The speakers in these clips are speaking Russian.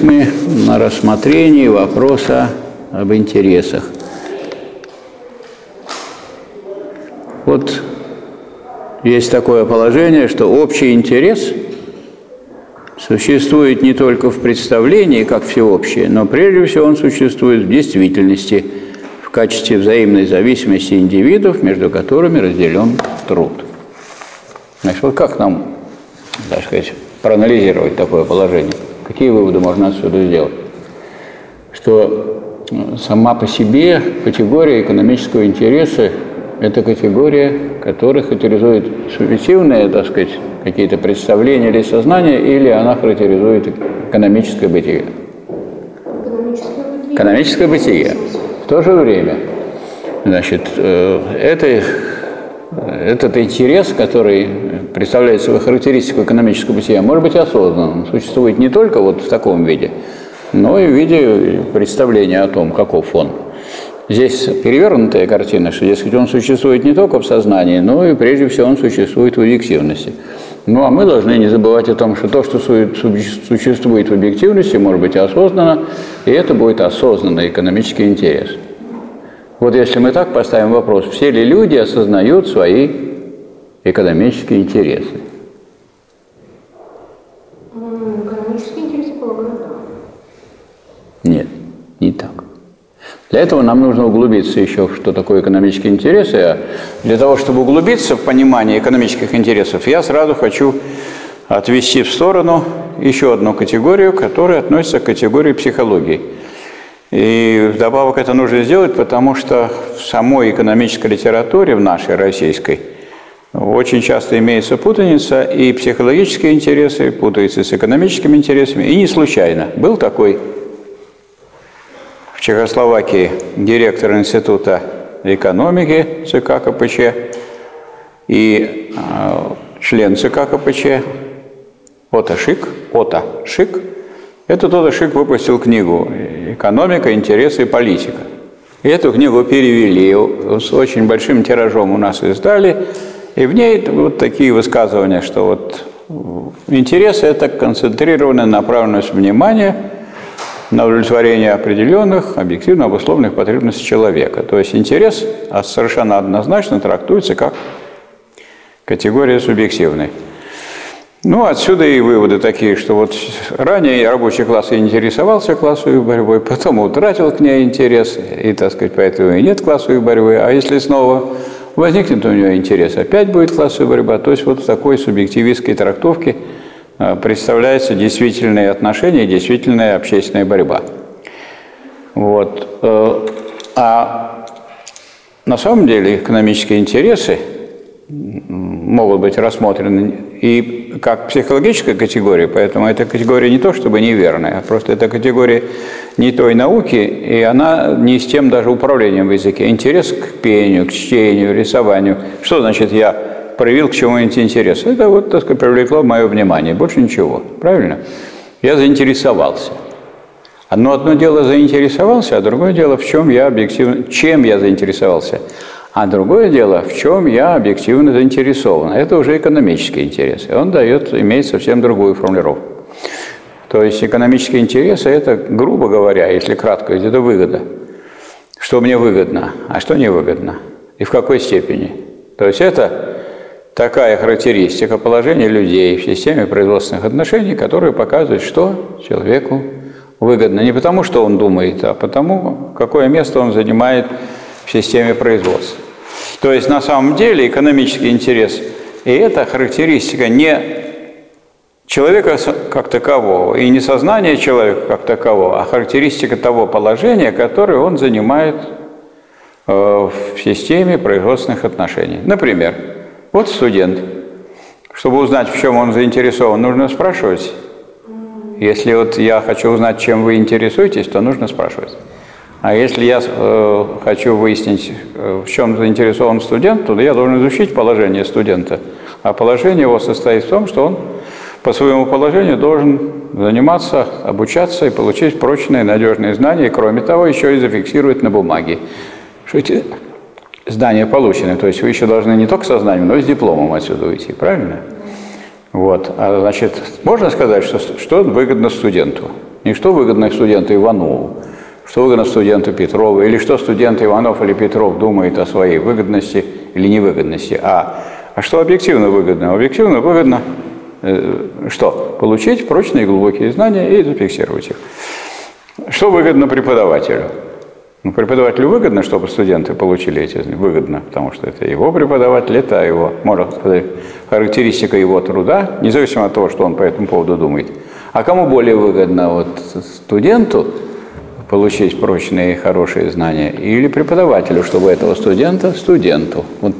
Остановились мы на рассмотрении вопроса об интересах. Вот есть такое положение, что общий интерес существует не только в представлении, как всеобщее, но прежде всего он существует в действительности, в качестве взаимной зависимости индивидов, между которыми разделен труд. Значит, вот как нам, так сказать, проанализировать такое положение? Какие выводы можно отсюда сделать? Что сама по себе категория экономического интереса – это категория, которая характеризует субъективные, так сказать, какие-то представления или сознания, или она характеризует экономическое бытие. Экономическое бытие. В то же время, значит, этот интерес, который представляет собой характеристику экономического бытия, может быть осознанным. Существует не только вот в таком виде, но и в виде представления о том, каков он. Здесь перевернутая картина, что, дескать, он существует не только в сознании, но и прежде всего он существует в объективности. Ну а мы должны не забывать о том, что то, что существует в объективности, может быть осознанно, и это будет осознанный экономический интерес. Вот если мы так поставим вопрос, все ли люди осознают свои экономические интересы? Экономические интересы, полагаю, да. Нет, не так. Для этого нам нужно углубиться еще в что такое экономические интересы. А для того, чтобы углубиться в понимание экономических интересов, я сразу хочу отвести в сторону еще одну категорию, которая относится к категории психологии. И вдобавок это нужно сделать, потому что в самой экономической литературе, в нашей российской, очень часто имеется путаница, и психологические интересы путаются с экономическими интересами, и не случайно. Был такой в Чехословакии директор Института экономики ЦК КПЧ и член ЦК КПЧ Ота Шик. Ота Шик. Этот Ота Шик выпустил книгу «Экономика, интересы и политика». И эту книгу перевели, с очень большим тиражом у нас издали, и в ней вот такие высказывания, что вот интересы – это концентрированная направленность внимания на удовлетворение определенных, объективно обусловленных потребностей человека. То есть интерес совершенно однозначно трактуется как категория субъективной. Ну, отсюда и выводы такие, что вот ранее рабочий класс интересовался классовой борьбой, потом утратил к ней интерес, и, так сказать, поэтому и нет классовой борьбы. А если снова возникнет у него интерес, опять будет классовая борьба. То есть вот в такой субъективистской трактовке представляются действительные отношения, действительная общественная борьба. Вот. А на самом деле экономические интересы могут быть рассмотрены и как психологическая категория, поэтому эта категория не то чтобы неверная, а просто эта категория не той науки, и она не с тем даже управлением в языке. Интерес к пению, к чтению, рисованию. Что значит я проявил к чему-нибудь интерес? Это вот, так сказать, привлекло мое внимание, больше ничего, правильно? Я заинтересовался. Но одно дело заинтересовался, а другое дело, в чем я объективно, чем я заинтересовался. А другое дело, в чем я объективно заинтересован. Это уже экономический интерес. И он имеет совсем другую формулировку. То есть экономические интересы – это, грубо говоря, если кратко, это выгода. Что мне выгодно, а что не выгодно. И в какой степени. То есть это такая характеристика положения людей в системе производственных отношений, которая показывает, что человеку выгодно. Не потому, что он думает, а потому, какое место он занимает в системе производства. То есть на самом деле экономический интерес и это характеристика не человека как такового и не сознания человека как такового, а характеристика того положения, которое он занимает в системе производственных отношений. Например, вот студент. Чтобы узнать, в чем он заинтересован, нужно спрашивать. Если вот я хочу узнать, чем вы интересуетесь, то нужно спрашивать. А если я хочу выяснить, в чем заинтересован студент, то я должен изучить положение студента. А положение его состоит в том, что он по своему положению должен заниматься, обучаться и получить прочные, надежные знания. И, кроме того, еще и зафиксировать на бумаге, что эти знания получены. То есть вы еще должны не только со знанием, но и с дипломом отсюда уйти. Правильно? Вот. А значит, можно сказать, что выгодно студенту? Не что выгодно студенту Иванову, что выгодно студенту Петрову, или что студент Иванов или Петров думает о своей выгодности или невыгодности, а что объективно выгодно. Объективно выгодно что? Получить прочные глубокие знания и зафиксировать их. Что выгодно преподавателю? Ну, преподавателю выгодно, чтобы студенты получили эти знания. Выгодно, потому что это его преподаватель, это его, можно сказать, характеристика его труда, независимо от того, что он по этому поводу думает. А кому более выгодно, вот, студенту получить прочные хорошие знания или преподавателю, чтобы этого студента студенту? Вот,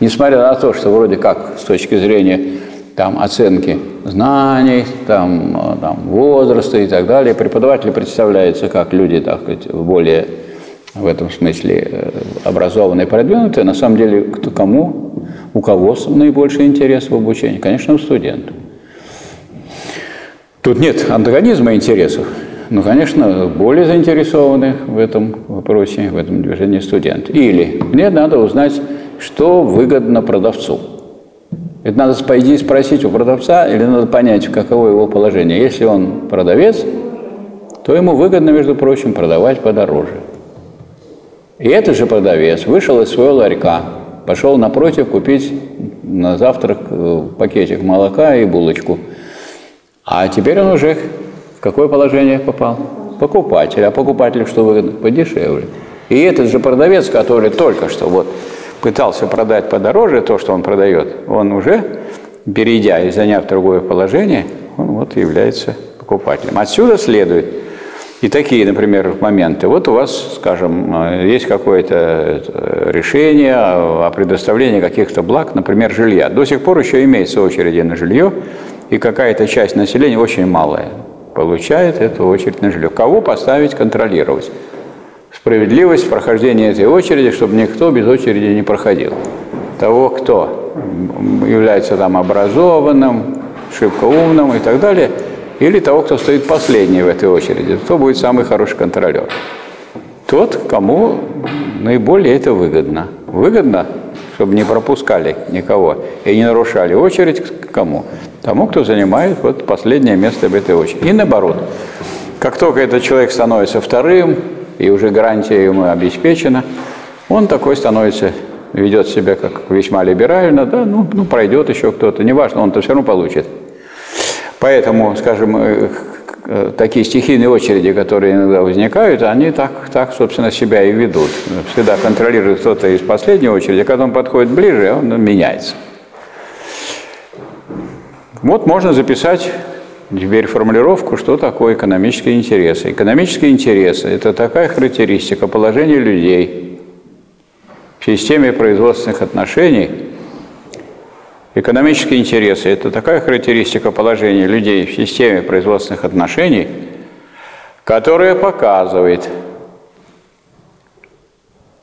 несмотря на то, что вроде как с точки зрения там, оценки знаний, там, возраста и так далее, преподаватели представляются как люди, так сказать, более в этом смысле образованные, продвинутые, на самом деле у кого наибольший интерес в обучении? Конечно, у студента. Тут нет антагонизма интересов, но, конечно, более заинтересованы в этом вопросе, в этом движении студенты. Или мне надо узнать, что выгодно продавцу. Это надо пойти спросить у продавца, или надо понять, каково его положение. Если он продавец, то ему выгодно, между прочим, продавать подороже. И этот же продавец вышел из своего ларька, пошел напротив купить на завтрак пакетик молока и булочку. А теперь он уже в какое положение попал? Покупатель. А покупателю что выгодно? Подешевле. И этот же продавец, который только что вот пытался продать подороже то, что он продает, он уже, перейдя и заняв другое положение, он вот является покупателем. Отсюда следует. И такие, например, моменты. Вот у вас, скажем, есть какое-то решение о предоставлении каких-то благ, например, жилья. До сих пор еще имеются очереди на жилье, и какая-то часть населения, очень малая, получает эту очередь на жилье. Кого поставить, контролировать? Справедливость прохождения этой очереди, чтобы никто без очереди не проходил. Того, кто является там образованным, шибко умным и так далее, или того, кто стоит последний в этой очереди, кто будет самый хороший контролер. Тот, кому наиболее это выгодно. Выгодно, чтобы не пропускали никого и не нарушали очередь, кому? Тому, кто занимает вот последнее место в этой очереди. И наоборот, как только этот человек становится вторым, и уже гарантия ему обеспечена, он такой становится, ведет себя как весьма либерально, да, ну пройдет еще кто-то, неважно, он-то все равно получит. Поэтому, скажем, такие стихийные очереди, которые иногда возникают, они так собственно, себя и ведут. Всегда контролирует кто-то из последней очереди, а когда он подходит ближе, он меняется. Вот можно записать теперь формулировку, что такое экономические интересы. Экономические интересы – это такая характеристика положения людей в системе производственных отношений. Экономические интересы – это такая характеристика положения людей в системе производственных отношений, которая показывает,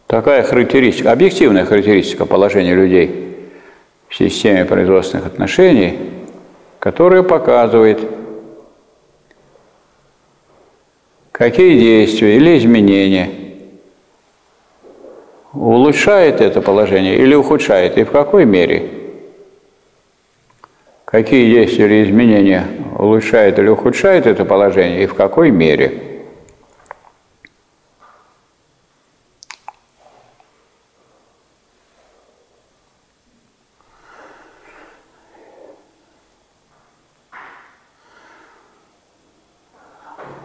такая характеристика, объективная характеристика положения людей в системе производственных отношений, которая показывает, какие действия или изменения улучшает это положение или ухудшает, и в какой мере. Какие действия или изменения улучшают или ухудшают это положение и в какой мере?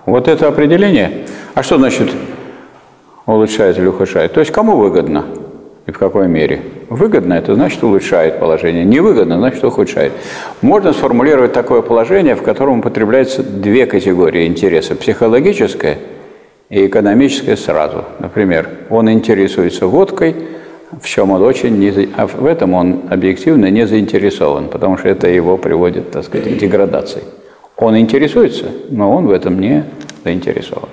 Вот это определение. А что значит улучшает или ухудшает? То есть кому выгодно? И в какой мере? Выгодно – это значит улучшает положение, невыгодно – значит ухудшает. Можно сформулировать такое положение, в котором употребляются две категории интереса – психологическое и экономическое сразу. Например, он интересуется водкой, в чем он очень а в этом он объективно не заинтересован, потому что это его приводит, так сказать, к деградации. Он интересуется, но он в этом не заинтересован.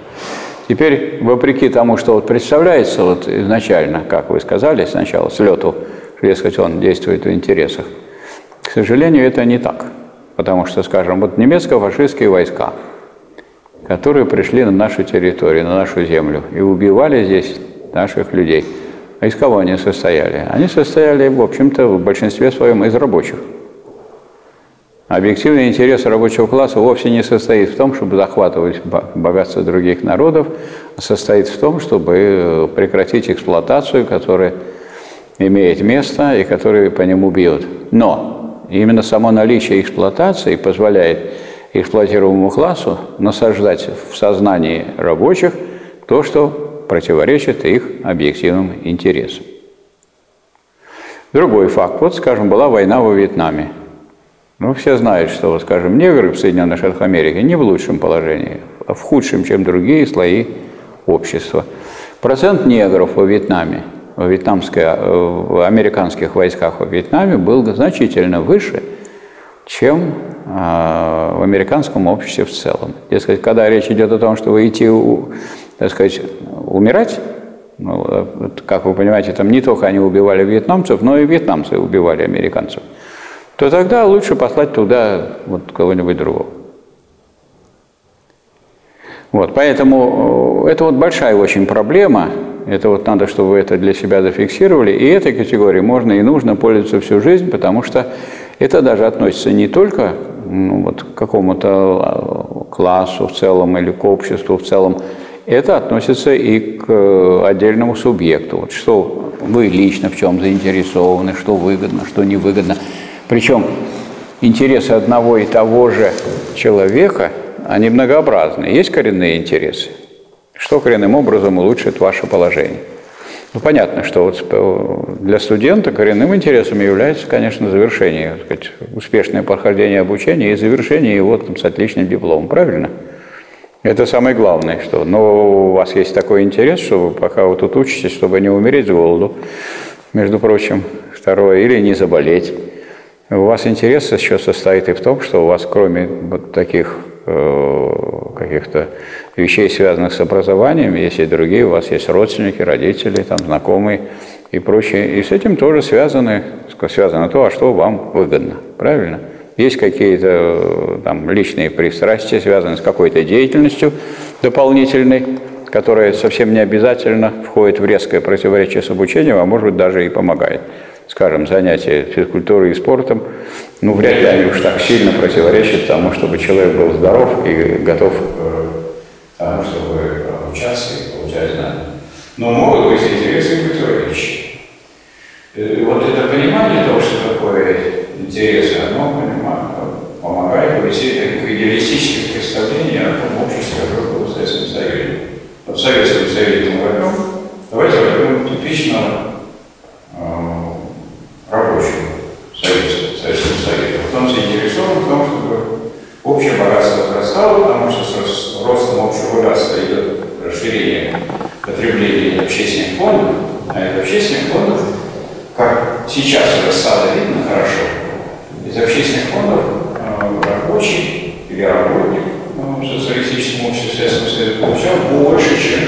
Теперь, вопреки тому, что вот представляется вот изначально, как вы сказали сначала, с лету, что, дескать, он действует в интересах, к сожалению, это не так. Потому что, скажем, вот немецко-фашистские войска, которые пришли на нашу территорию, на нашу землю, и убивали здесь наших людей. А из кого они состояли? Они состояли, в общем-то, в большинстве своем из рабочих. Объективный интерес рабочего класса вовсе не состоит в том, чтобы захватывать богатство других народов, а состоит в том, чтобы прекратить эксплуатацию, которая имеет место и которая по нему бьет. Но именно само наличие эксплуатации позволяет эксплуатируемому классу насаждать в сознании рабочих то, что противоречит их объективным интересам. Другой факт. Вот, скажем, была война во Вьетнаме. Ну, все знают, что, вот, скажем, негры в Соединенных Штатах Америки не в лучшем положении, а в худшем, чем другие слои общества. Процент негров во Вьетнаме, в американских войсках во Вьетнаме был значительно выше, чем в американском обществе в целом. Дескать, когда речь идет о том, чтобы идти, так сказать, умирать, ну, как вы понимаете, там не только они убивали вьетнамцев, но и вьетнамцы убивали американцев, то тогда лучше послать туда вот кого-нибудь другого. Вот, поэтому это вот большая очень проблема, это вот надо, чтобы вы это для себя зафиксировали, и этой категории можно и нужно пользоваться всю жизнь, потому что это даже относится не только, ну, вот, к какому-то классу в целом или к обществу в целом, это относится и к отдельному субъекту, вот, что вы лично в чем заинтересованы, что выгодно, что невыгодно. Причем интересы одного и того же человека, они многообразны. Есть коренные интересы, что коренным образом улучшит ваше положение. Ну, понятно, что вот для студента коренным интересом является, конечно, завершение, так сказать, успешное прохождение обучения и завершение его там с отличным дипломом, правильно? Это самое главное, что. Но у вас есть такой интерес, что вы пока вы тут учитесь, чтобы не умереть с голоду, между прочим, второе, или не заболеть. У вас интерес еще состоит и в том, что у вас, кроме вот таких каких-то вещей, связанных с образованием, есть и другие, у вас есть родственники, родители, там, знакомые и прочее. И с этим тоже связано то, а что вам выгодно, правильно? Есть какие-то там личные пристрастия, связанные с какой-то деятельностью дополнительной, которая совсем не обязательно входит в резкое противоречие с обучением, а может быть даже и помогает. Скажем, занятия физкультурой и спортом, ну, вряд ли они уж так сильно противоречат тому, чтобы человек был здоров и готов к тому, чтобы обучаться и получать знания. Но могут быть интересы и противоречия. Вот это понимание того, что такое интерес, оно помогает уйти к идеалистическим представлениям о том обществе, которое было в Советском Союзе. В Советском Союзе мы возьмем, давайте возьмем типичного рабочего Советского Союза. Он заинтересован в том, чтобы общее богатство возрастало, потому что с ростом общего богатства идет расширение потребления общественных фондов, а из общественных фондов, как сейчас уже стало видно хорошо, из общественных фондов рабочий или работник в социалистическом обществе Советского Союза получал больше, чем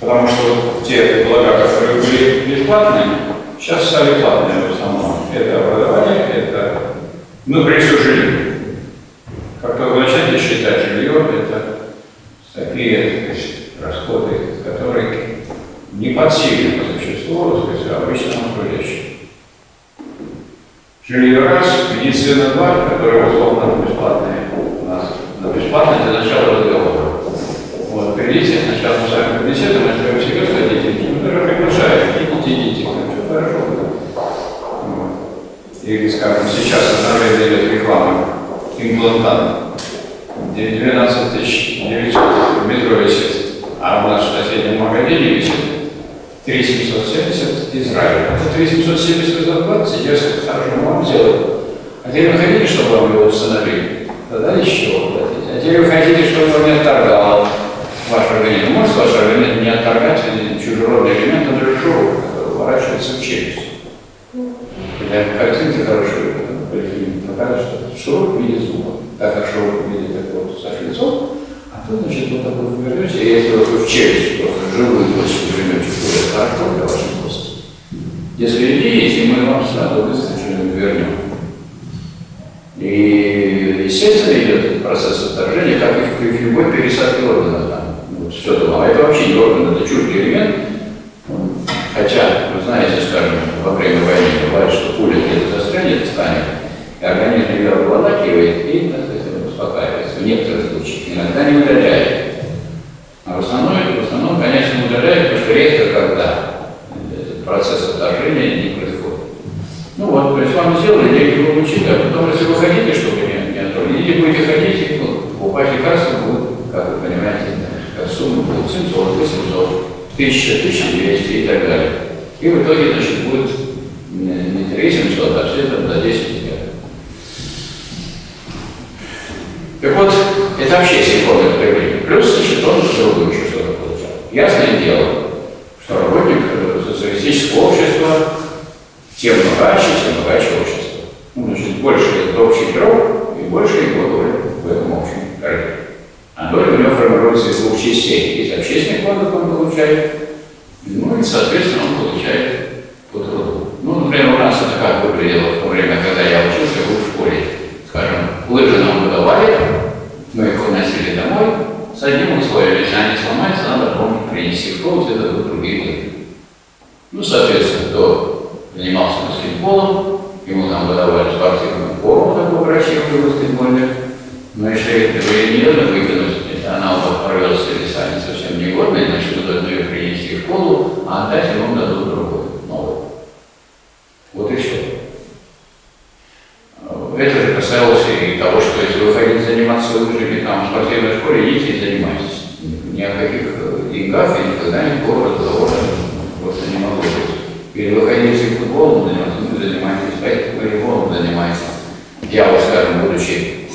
потому что те блага, которые были бесплатными, сейчас стали платными в основном. Это образование, это... Ну, прежде жилье. Как-то вначале считать жилье, это такие расходы, которые не под силу по существу, так сказать, обычному трудящему. Жилье раз, медицина два, которые условно бесплатные у нас. Но бесплатные для начала разговора. Вот, придите, сначала мы сами принесем, а если вы всегда садитесь, мы даже приглашаем, идите. Хорошо. Или, скажем, сейчас обновление идет реклама имплантанта. 12900 в метро висит, а у нас в соседнем магазине висит 3770 Израиля. Это 3770 за 20, я скажу, вам сделать. А теперь вы хотите, чтобы вам его установили? Тогда ничего платить. А теперь вы хотите, чтобы он не отторгал ваш организм? Может ваш организм не отторгать чужеродный элемент, он решил в челюсть. Я картинки хорошие, показывают, что широк в виде зуба. Так как широк в виде такого вот, сошли лицо, а то, значит, вот такой вы вернете, и если вы в челюсть просто живую площадь вернете, то это хорошо для вашей кости. Если людей есть, и мы вам сразу быстро что-нибудь вернем. И, естественно, идет этот процесс отторжения, как и в любой пересадке органа. Да. Вот, все думал, это вообще не орган, это чуждый элемент. Хотя, вы знаете, скажем, во время войны бывает, что пуля где-то застрянет, встанет, И организм ее обладает, и успокаивается. В некоторых случаях иногда не удаляет. А в основном, конечно, удаляет, потому что редко когда этот процесс отторжения не происходит. Ну вот, то есть вам сделали, деньги вы получили, а потом, если вы хотите, чтобы не отторгли, или будете ходить, покупать лекарства будут, как вы понимаете, суммы будут 700, 800, 1000, 1200 и так далее. И в итоге, значит, будет не 3 700, а все там до 10 миллиардов. Так вот, это вообще секундное проявление. Плюс, значит, он другую еще что-то получал. Ясное дело, что работник социалистического общества тем богаче общество. Ну, значит, больше это общий пирог, и больше его доля в этом общем пироге. А доля у него формируется из двух частей. Из общественных фондов он получает, ну и, соответственно, он получает по труду. Ну, например, у нас это как выглядело в то время, когда я учился, был в школе, скажем, лыжи нам выдавали, мы их уносили домой, с одним условием, если они сломаются, надо помнить принести в школу, это будут другие лыжи. Ну, соответственно, кто занимался баскетболом, ему нам выдавали спортивную форму, такую красивую баскетбольную, но если это неудобно выкинуть, она вот порвется или станет совсем негодной, значит, мы должны ее принести в школу, а отдать ему дадут другую, новую. Вот и все. Это же касалось и того, что если вы хотите заниматься лыжами там в спортивной школе, идите и занимайтесь. Ни о каких деньгах и никогда никакого разговора просто не могло быть. Или вы хотите футболом заниматься, ну занимайтесь, хотите волейболом занимайтесь. Я вот, скажем, будучи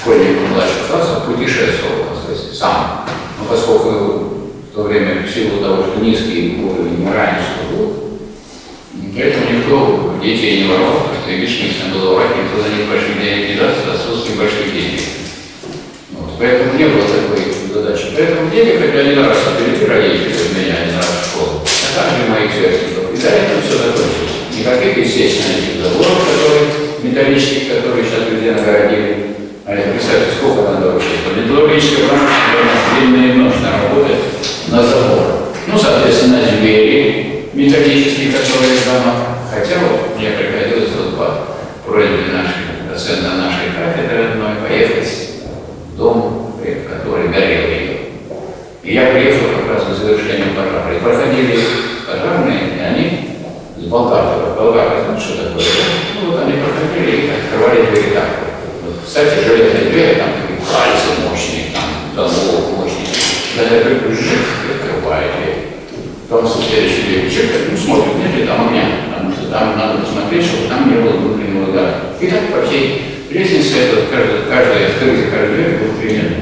школьником младших классов, путешествовал, сам. Но поскольку в то время в силу того, что низкий уровень неравенства был, поэтому никто детей не воровал, потому что и бесконечно было воровать, никто за них больших денег не даст, отсутствие больших денег. Вот. Поэтому не было такой задачи. Поэтому дети, хотя один раз отвели родители от меня, один раз в школу, а также моих сверстников. И да, это все закончилось. Никаких, естественно, этих заборов, металлических, которые сейчас везде нагородили. А это, представьте, сколько надо вообще. Металлургическая промышленность, длинная и ночная работа на заборах. Ну, соответственно, на двери металлические, которые в домах. Хотя вот мне приходилось вот по просьбе нашей доцента нашей кафедры одной поехать в дом, который горел ее. И я приехал как раз к завершению пожара. И проходили пожарные, и они с болгаркой. Болгарка, знаете, что такое? Ну, вот они проходили и открывали двери так. Кстати, железные двери, там такие пальцы мощные, там замок мощный. Когда я говорю, жив, открывает дверь. Потом следующий дверь, человек, ну смотрит, нет ли там огня, потому что там надо посмотреть, чтобы там не было внутреннего удара. И так по всей лестнице, это каждая открытая, каждая дверь будет примерно.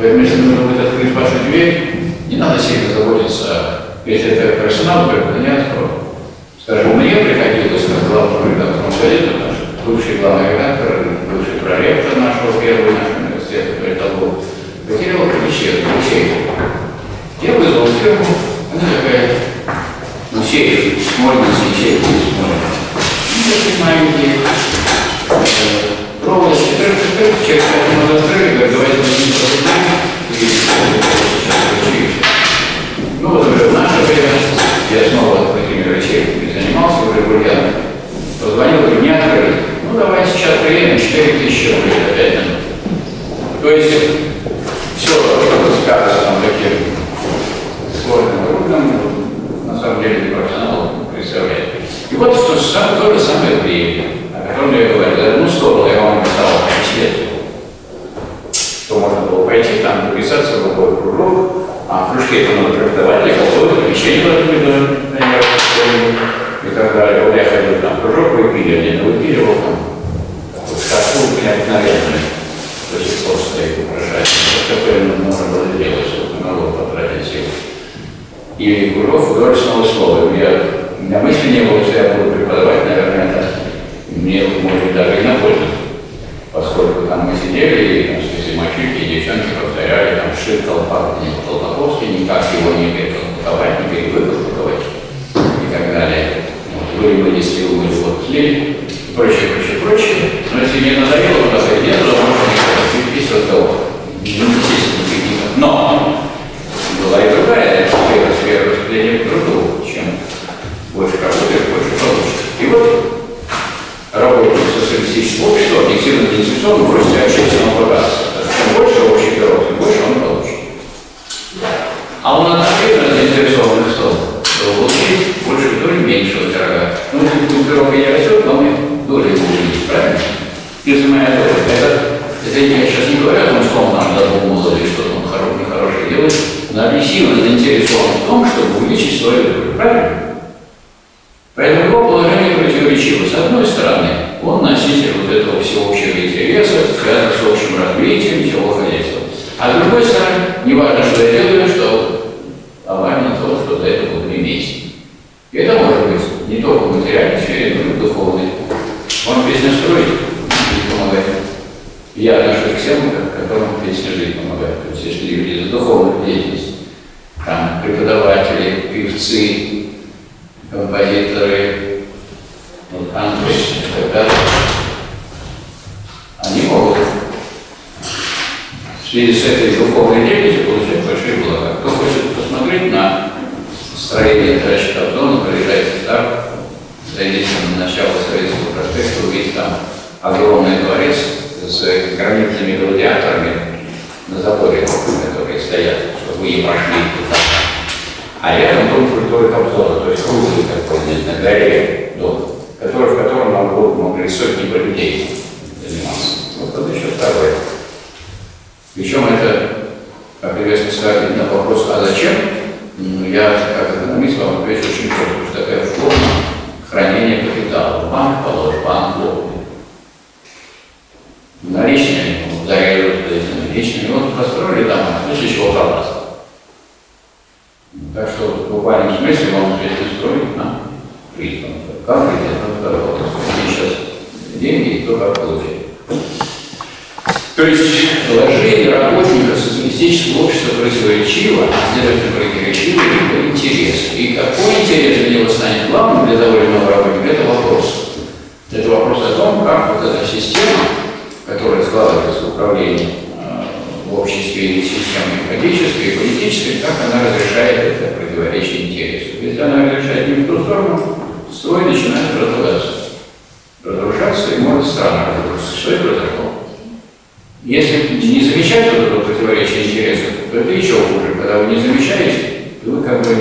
Поэтому, если нужно будет открыть вашу дверь, не надо сильно заботиться, если это персонал, то не откроет. Скажем, мне приходилось, как главному редактору газеты, бывший главный редактор, бывший проректор нашего первого нашего университета, политолог, потерял ключей. Я вызвал фирму, она такая, ну сейф, можно с ячейкой, ну, такие маленькие проволочки, через 5 минут открыли, говорят, давайте возьмем ключи. Ну вот уже в наше время я снова такими ячейками занимался регулярно, позвонил, говорю, не открыли. Ну, давай сейчас приедем, 4000 рублей, опять нам. То есть, все, что скажется нам таким сложным трудом, на самом деле, профессионал представляет. И вот то же самое время, о котором я говорил, ну, стол, я вам писал, что можно было пойти, там записаться в любой кружок, а в кружке это надо трактовать, для кого-то помещение должны быть, например, и так далее. Вот я ходил там в кружок, выпили его там. Вот шкафу необыкновенный, до сих пор стоит угрожать. Такое можно было делать, чтобы налог потратить силы. И кружок художественного слова. У меня мысли не было, что я буду преподавать, наверное, это мне, может быть, даже и на пользу. Поскольку там мы сидели, и там все мальчики и девчонки повторяли, там шит Толпаковский, никак его не переколпаковать, не перевыколпаковать и так далее. Были вынесли, вот тлели, и прочее. Но если не надоело, то так и нет, то можно перепись разговор. Но была и другая сфера распределения по труду. Чем больше работаешь, больше получишь. И вот работа социалистического инвестиционно вырастет общественного богатства. Чем больше общий дорог, тем больше он получит. А он открыто заинтересован в том, чтобы получить большую долю меньшего дорога. Ну, пусть дорога не растет, но мы доли увеличить, правильно? Если моя доля, я сейчас не говорю о том, что он нам задумывал или что он хороший, нехороший делает, но объективно заинтересован в том, чтобы увеличить свою долю, правильно? Поэтому его положение противоречиво. С одной стороны, он носитель вот этого всеобщего интереса, связанного с общим развитием всего хозяйства. А с другой стороны, не важно, что я делаю, что важно то, что за это буду иметь. И это может быть не только в материальной сфере, но и в духовной. Он песню строит, помогает. Я отношусь к всем, которым песня жить помогает. То есть, если люди из духовных деятельностей, там преподаватели, певцы, композиторы, вот, Андрес и так далее, они могут в связи с этой духовной деятельностью получать большие блага. Кто хочет посмотреть на строение трачного зона, приезжайте так, зайдите на начало Советского проспекта, увидите там огромный дворец с гранитными гладиаторами на заборе, которые стоят, чтобы вы не прошли туда. А рядом дом культуры Кобзона, то есть круглый такой здесь на горе дом, который, в котором могли сотни людей заниматься. Вот это еще второе. Причем это, как известно, ставит на вопрос, а зачем? Я, как экономист, вам отвечу очень просто, потому что такая форма хранения капитала. Банк положит, банк лопнет. Наличные, заряжают наличные, вот построили дома, после чего пропасть. Так что в буквальном смысле вам здесь строить на жизнь. Как это работает? Сейчас деньги и кто как получает. То есть положение работника социалистического общества противоречиво, следовательно противоречиво его интерес. И какой интерес для него станет главным для довольного работника, это вопрос. Это вопрос о том, как вот эта система, которая складывается в управлении в обществе или системой экономической и политической, как она разрешает это противоречие интересу. Если она разрешает не в ту сторону, строй начинает разрушаться. Разрушаться, и может страна разрушиться. Что это такое? Если не замечать вот этого противоречия интересов, то это еще хуже. Когда вы не замечаете, то вы как бы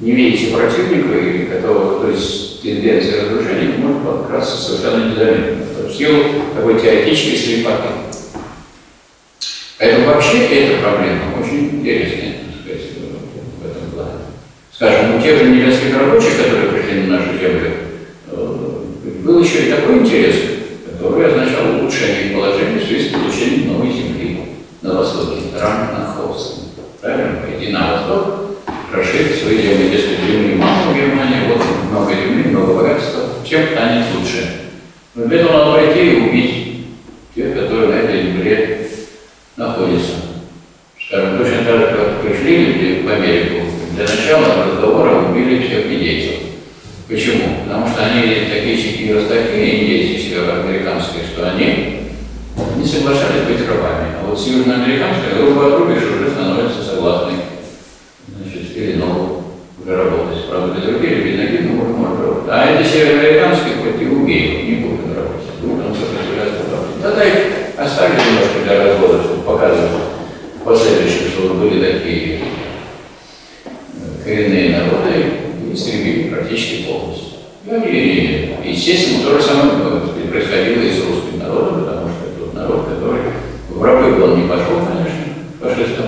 не видите противника, и готовы, то есть тенденция разрушения может подкрасться совершенно незаметно. В силу такой теоретической слепоты. Поэтому вообще эта проблема очень интересная, так сказать, в этом плане. Скажем, у тех же немецких рабочих, которые пришли на нашу землю, был еще и такой интерес, который означал улучшение положения в связи с получением новой земли на востоке, ранг над Холстом. Правильно? Пойти на восток, расширить свои земли, если земли мало в Германии, вот много земли, много богатства, всем станет лучше. Но для этого надо пойти и убить тех, которые на этой земле находится. Скажем, точно так же, как пришли люди в Америку, для начала разговора убили всех индейцев. Почему? Потому что они такие растаки, индейцы североамериканские, что они не соглашались быть рабами. А вот североамериканская группа отрубишь уже становится согласной. Значит, или новым уже работать. Правда, без руки или без ноги, но уже можно работать. А это североамериканские хоть и убей, не будут работать. Будут сопротивляться работать. Тогда их оставили немножко для развода, чтобы показывать последующие, что были такие коренные народы, и истребили практически полностью. И, естественно, то же самое происходило и с русским народом, потому что это тот народ, который в рабы он не пошел, конечно, фашистам.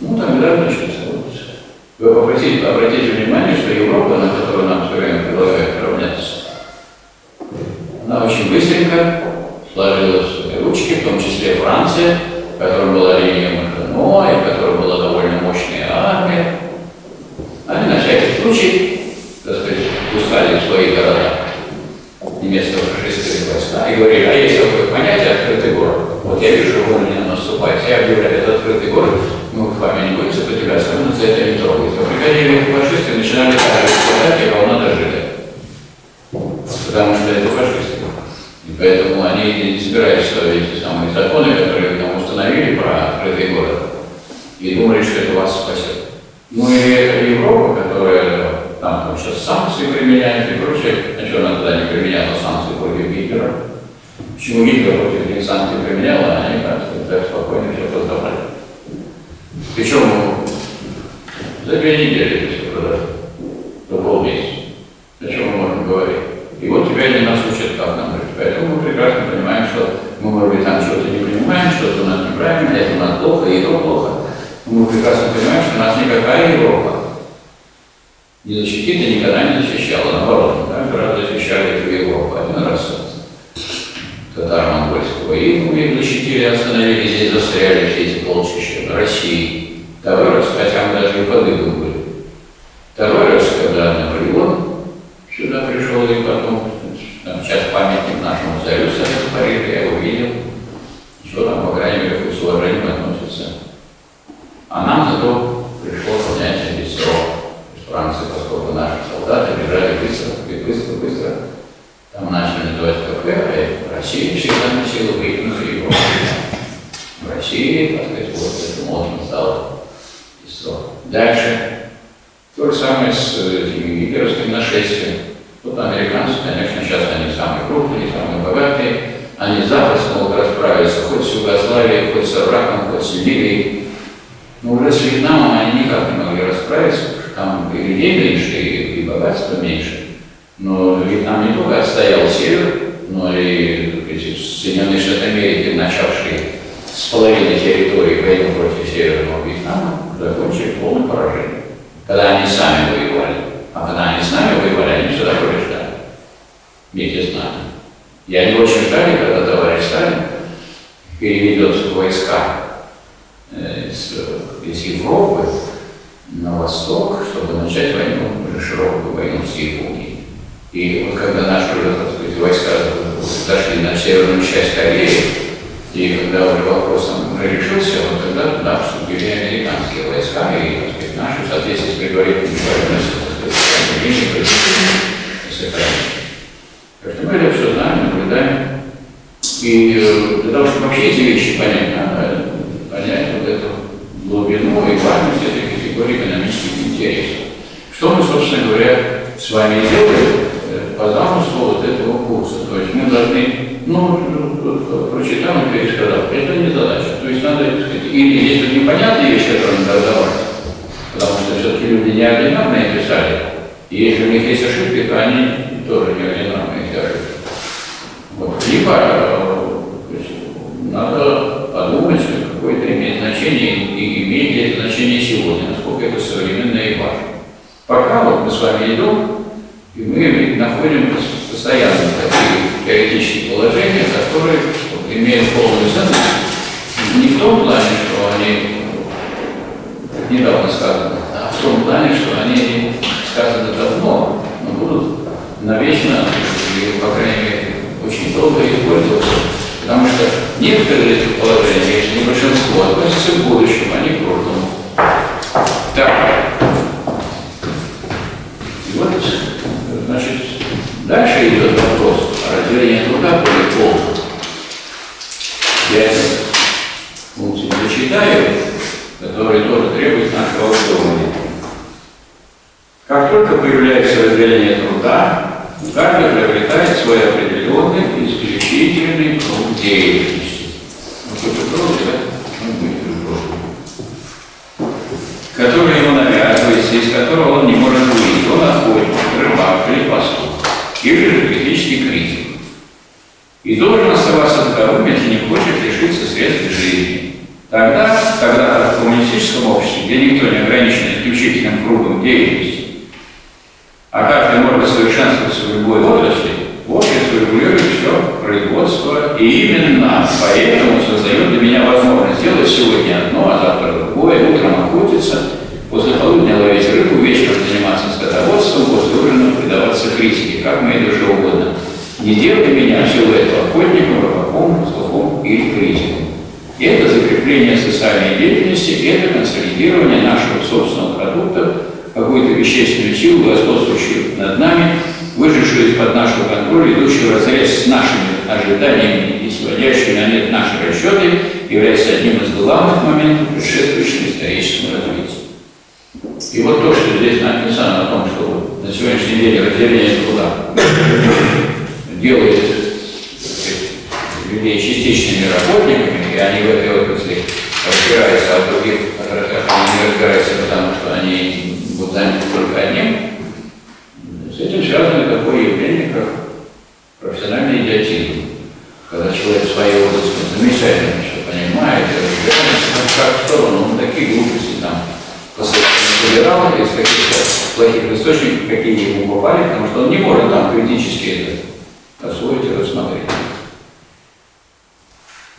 Ну, там, да, значит, вот. Вы обратите внимание, что Европа, на которую нам все время предлагают равняться, она очень быстренько сложилась ручки, в том числе Франция, в которой была линия Мажино, и в которой была довольно мощная армия. Они на всякий случай, так сказать, пускали в свои города немецкого фашистского войска и говорили, а есть такое понятие открытый город. Вот я вижу, вы на меня наступаете, я объявляю, это открытый город, мы к вами не будем сопротивляться, вы нас за это не трогаете. Приходили фашисты и начинали сказать, и волна дожили. Потому что это фашисты. Поэтому они не собираются ставить те самые законы, которые там установили про открытый город, и думали, что это вас спасет. Ну и это Европа, которая там сейчас санкции применяет и прочее, а что она туда не применяла санкции против Гитлера? Почему Гитлер против никаких санкций применяла, они как-то спокойно все раздавали. Причем за 2 недели это все продали, за полмесяца. О чем мы можем говорить? И вот тебя не нас учат, как нам жить. Поэтому мы прекрасно понимаем, что мы, может быть, там что-то не понимаем, что-то у нас неправильно, это у нас плохо, и то плохо. Но мы прекрасно понимаем, что нас никакая Европа не защитит и никогда не защищала, наоборот. Раз защищали эту Европу, один раз татаро-монгольского, и мы их защитили, остановили, здесь застряли все эти полчища России. Второй раз, хотя мы даже и подыгрывали. Второй раз, когда Наполеон сюда пришел, и потом, там сейчас памятник нашему царю в Париже, я его видел, что там, по крайней мере, к уважению относится. А нам зато пришло поднять лицо из Франции, поскольку наши солдаты бежали быстро. Там начали называть КПРФ, а Россия всегда носила выигрыш и Европу. В России, так сказать, вот это модно стало лицо. Дальше. То же самое с этими гитлеровским нашествием. Вот американцы, конечно, сейчас они самые крупные, самые богатые. Они запросто могут расправиться хоть с Югославией, хоть с Ираком, хоть с Ливией. Но уже с Вьетнамом они никак не могли расправиться, потому что там и людей меньше, и богатства меньше. Но Вьетнам не только отстоял север, но и Соединенные Штаты Америки, начавшие с половины территории войны против Северного Вьетнама, закончили полное поражение. Когда они сами воевали. А когда они с нами воевали, они всегда побеждали. Вместе с нами. И они очень ждали, когда товарищ Сталин переведет войска из Европы на восток, чтобы начать войну, широкую войну с Японией. И вот когда наши уже, так сказать, войска дошли на северную часть Кореи, и когда уже вопрос решился, вот тогда туда вступили американские войска, и, так сказать, наши, в соответствии с предварительными военными сохранились. Так что мы это все знаем, наблюдаем. И для того, чтобы вообще эти вещи понять, надо понять вот эту глубину и важность этой категории экономических интересов. Что мы, собственно говоря, с вами делаем по замыслу вот этого курса. То есть мы должны, прочитал и пересказал. Это не задача. То есть надо, так сказать, или если непонятные вещи, которые надо давать, потому что все-таки люди неординарные писали, и если у них есть ошибки, то они тоже неординарные ошибки. Вот. Либо надо подумать, что какое-то имеет значение, и имеет ли это значение сегодня, насколько это современно и важно. Пока вот мы с вами идем, и мы находим постоянно такие теоретические положения, которые имеют полную ценность не в том плане, что они недавно сказаны, а в том плане, что они сказаны давно, но будут навечно, и, по крайней мере, очень долго использоваться. Потому что некоторые из этих положений, если не большинство, относятся к будущему, а не к прошлому. Так. Значит, дальше идет вопрос о разделении труда более полного. Я эту функцию зачитаю, которая тоже требует нашего обдумывания. Как только появляется разделение труда, каждый приобретает свой определенный исключительный круг деятельности. Который ему навязывается, из которого он не может выйти. Он охотник, рыбак или пастух, или же критический критик. И должен оставаться здоровым, если не хочет лишиться средств жизни. Тогда в коммунистическом обществе, где никто не ограничен исключительным кругом деятельности, а каждый может совершенствоваться в любой отрасли, общество регулирует все производство, и именно поэтому создает для меня возможность сделать сегодня одно, а завтра другое, утром охотиться, после полудня ловить рыбу, вечером заниматься скотоводством, после ужина предаваться критике, как моей душе угодно. Не делай меня в силу этого охотником, рыбаком, пастухом или критиком. Это закрепление социальной деятельности, это консолидирование нашего собственного продукта, какую-то вещественную силу, господствующую над нами, выжившую из-под нашего контроля, идущую в разрез с нашими ожиданиями и сводящую на нет наши расчеты, является одним из главных моментов предшествующего исторического развития. И вот то, что здесь написано о том, что на сегодняшний день разделение труда делает людей частичными работниками, и они в этой отрасли разбираются, а в других отрасях они не разбираются, потому что они будут заняты только одним. С этим связано такое явление, как профессиональный идиотизм. Когда человек в своей области замечательно все понимает, и разбирается, как в сторону, ну, такие глупости там собирал из каких-то плохих источников, какие ему попали, потому что он не может там критически это освоить и рассмотреть.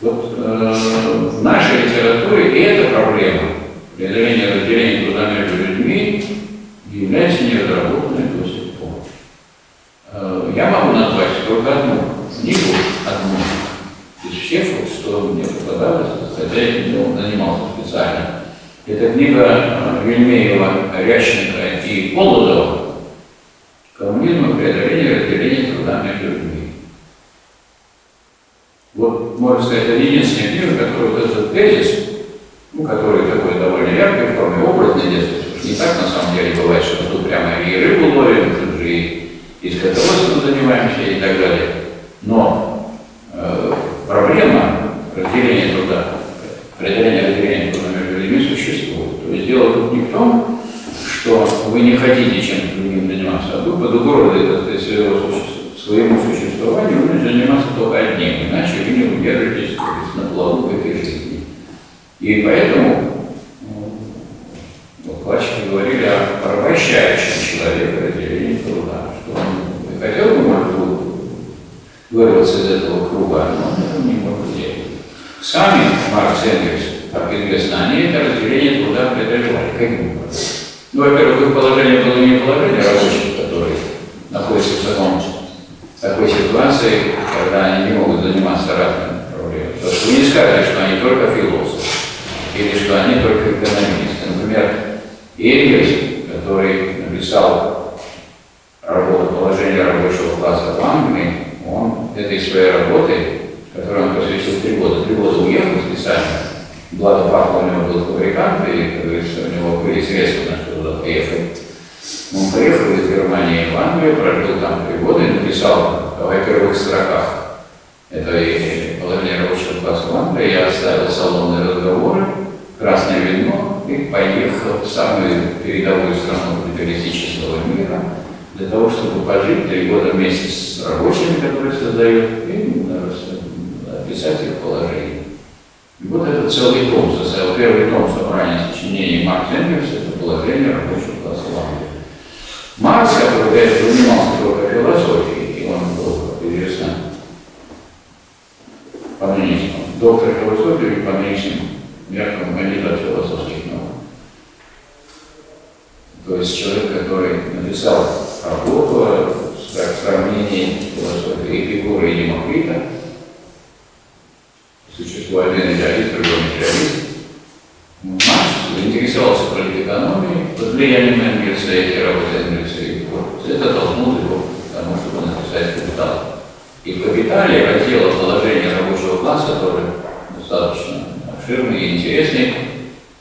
Вот в нашей литературе и эта проблема преодоления разделения труда между людьми является неразработанной до сих пор. Я могу назвать только одну книгу, одну из всех, что мне попадалось, хотя я занимался специально. Это книга Вельмеева, Рященко и Полозова «Коммунизм и преодоление разделения труда между людьми». Вот, можно сказать, это единственная книга, которая вот этот тезис, ну, который такой довольно яркий, вполне образный, не так на самом деле бывает, что тут прямо и рыбу ловим, тут же и скотоводством занимаемся и так далее. Но проблема разделения труда, существует. То есть дело тут не в том, что вы не хотите чем-то другим заниматься, а вы под угрозой своему существованию вы заниматься только одним, иначе вы не удержитесь на плаву в этой жизни. И поэтому вкладчики говорили о порабощающем человека разделении труда, что он хотел бы, может быть, вырваться из этого круга, но он не может делать. Сами Маркс и Энгельс, как известно, они это разделение труда преодолевали. Каким образом? Ну, во-первых, их положение было не положение рабочих, которые находятся в такой ситуации, когда они не могут заниматься разными проблемами. Потому что вы не скажете, что они только философы, или что они только экономисты. Например, Энгельс, который написал работу «Положение рабочего класса в Англии», он этой своей работой, которую он посвятил 3 года уехал специально. Благо, папа у него был фабрикант, и, как говорится, у него были средства, на что туда поехать. Он приехал из Германии в Англию, прожил там 3 года и написал во первых строках. Это и «Положение рабочего класса в Англии», я оставил салонные разговоры, красное вино и поехал в самую передовую страну капиталистического мира для того, чтобы пожить 3 года вместе с рабочими, которые создают, и описать их положение. И вот это целый том составил. Первый том собрания сочинений Маркса и Энгельса — это «Положение рабочего класса в Англии». Маркс, который занимался только философией, и он был, как известно, по нынешним, доктор философии и по нынешним яркому кандидату философских наук. То есть человек, который написал работу о сравнении философии и фигуры Демокрита. Существует один идеалист, другой материалист. Маркс заинтересовался политэкономией, под влиянием Энгельса и работы Энгельса и Форд. Это толкнуло его к тому, чтобы написать «Капитал». И в «Капитале» раздело положение рабочего класса, который достаточно обширный и интересный.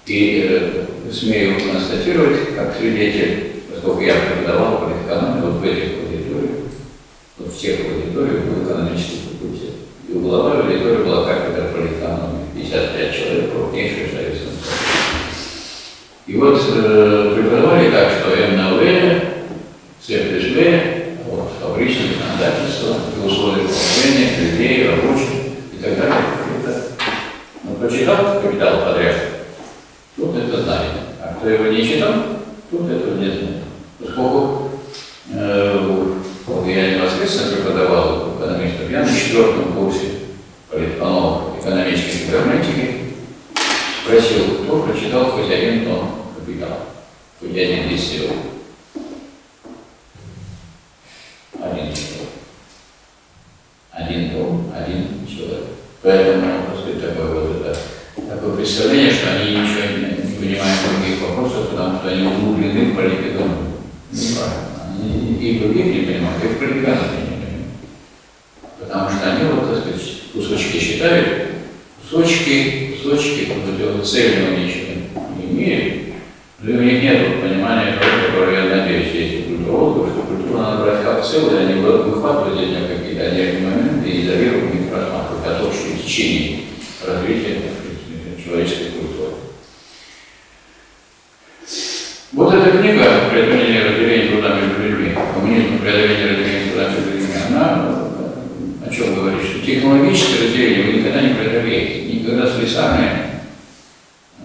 И смею констатировать, как свидетель, поскольку я преподавал политэкономию вот в этих аудиториях, вот в тех аудиториях был экономический факультет. И глава аудитория была кафедра политэкономии, 55 человек, крупнейшая в Советском Союзе. И вот преподавали так, что МНВ, ЦПЖБ, вот, фабричное законодательство, условия положения, людей, рабочих и так далее. Он прочитал «Капитал» подряд, тут это знает. А кто его не читал, тут этого не знает. Поскольку я непосредственно преподавал экономистов. Я на 4-м курсе политэкономов экономической грамматики спросил, кто прочитал хоть один том «Капитала», хоть один листок. Один том, один человек. Поэтому, так сказать, такое представление, что они ничего не понимают других вопросов, потому что они углублены в политэкономию. Неправильно. И других не понимают, и в политэкономии. Потому что они, вот, так сказать, кусочки считают, кусочки, вот цели у них не имеют. У них нет понимания того, которое, я надеюсь, есть у культурологов, что культуру надо брать как целое, а не выхватывать из нее какие-то отдельные моменты и изолировать их программа подготовки и течение развития человеческой культуры. Вот эта книга «Преодоление разделения труда между людьми», «Коммунизм. Преодоление разделения труда между людьми», она о чем говорит, что технологическое разделение вы никогда не преодолеете, никогда слесарное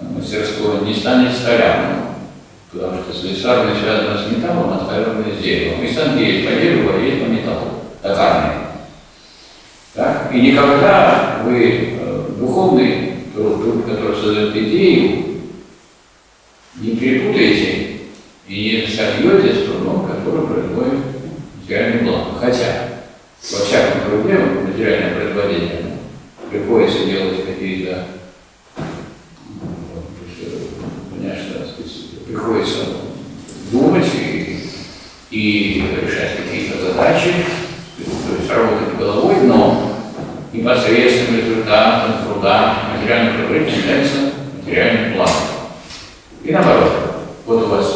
мастерство не станет столярным. Потому что слесарное связано с металлом, а столярное с деревом. И сам есть по дереву, а есть по металлу, токарный. Так? И никогда вы духовный труд, который создает идею, не перепутаете и не сольете с трудом, который производит материальный план. Хотя во всяком труде материальное производение приходится делать какие-то, конечно, приходится думать и решать какие-то задачи, то есть работать головой, но непосредственным результатом труда материального производителя является материальный план. И наоборот, вот у вас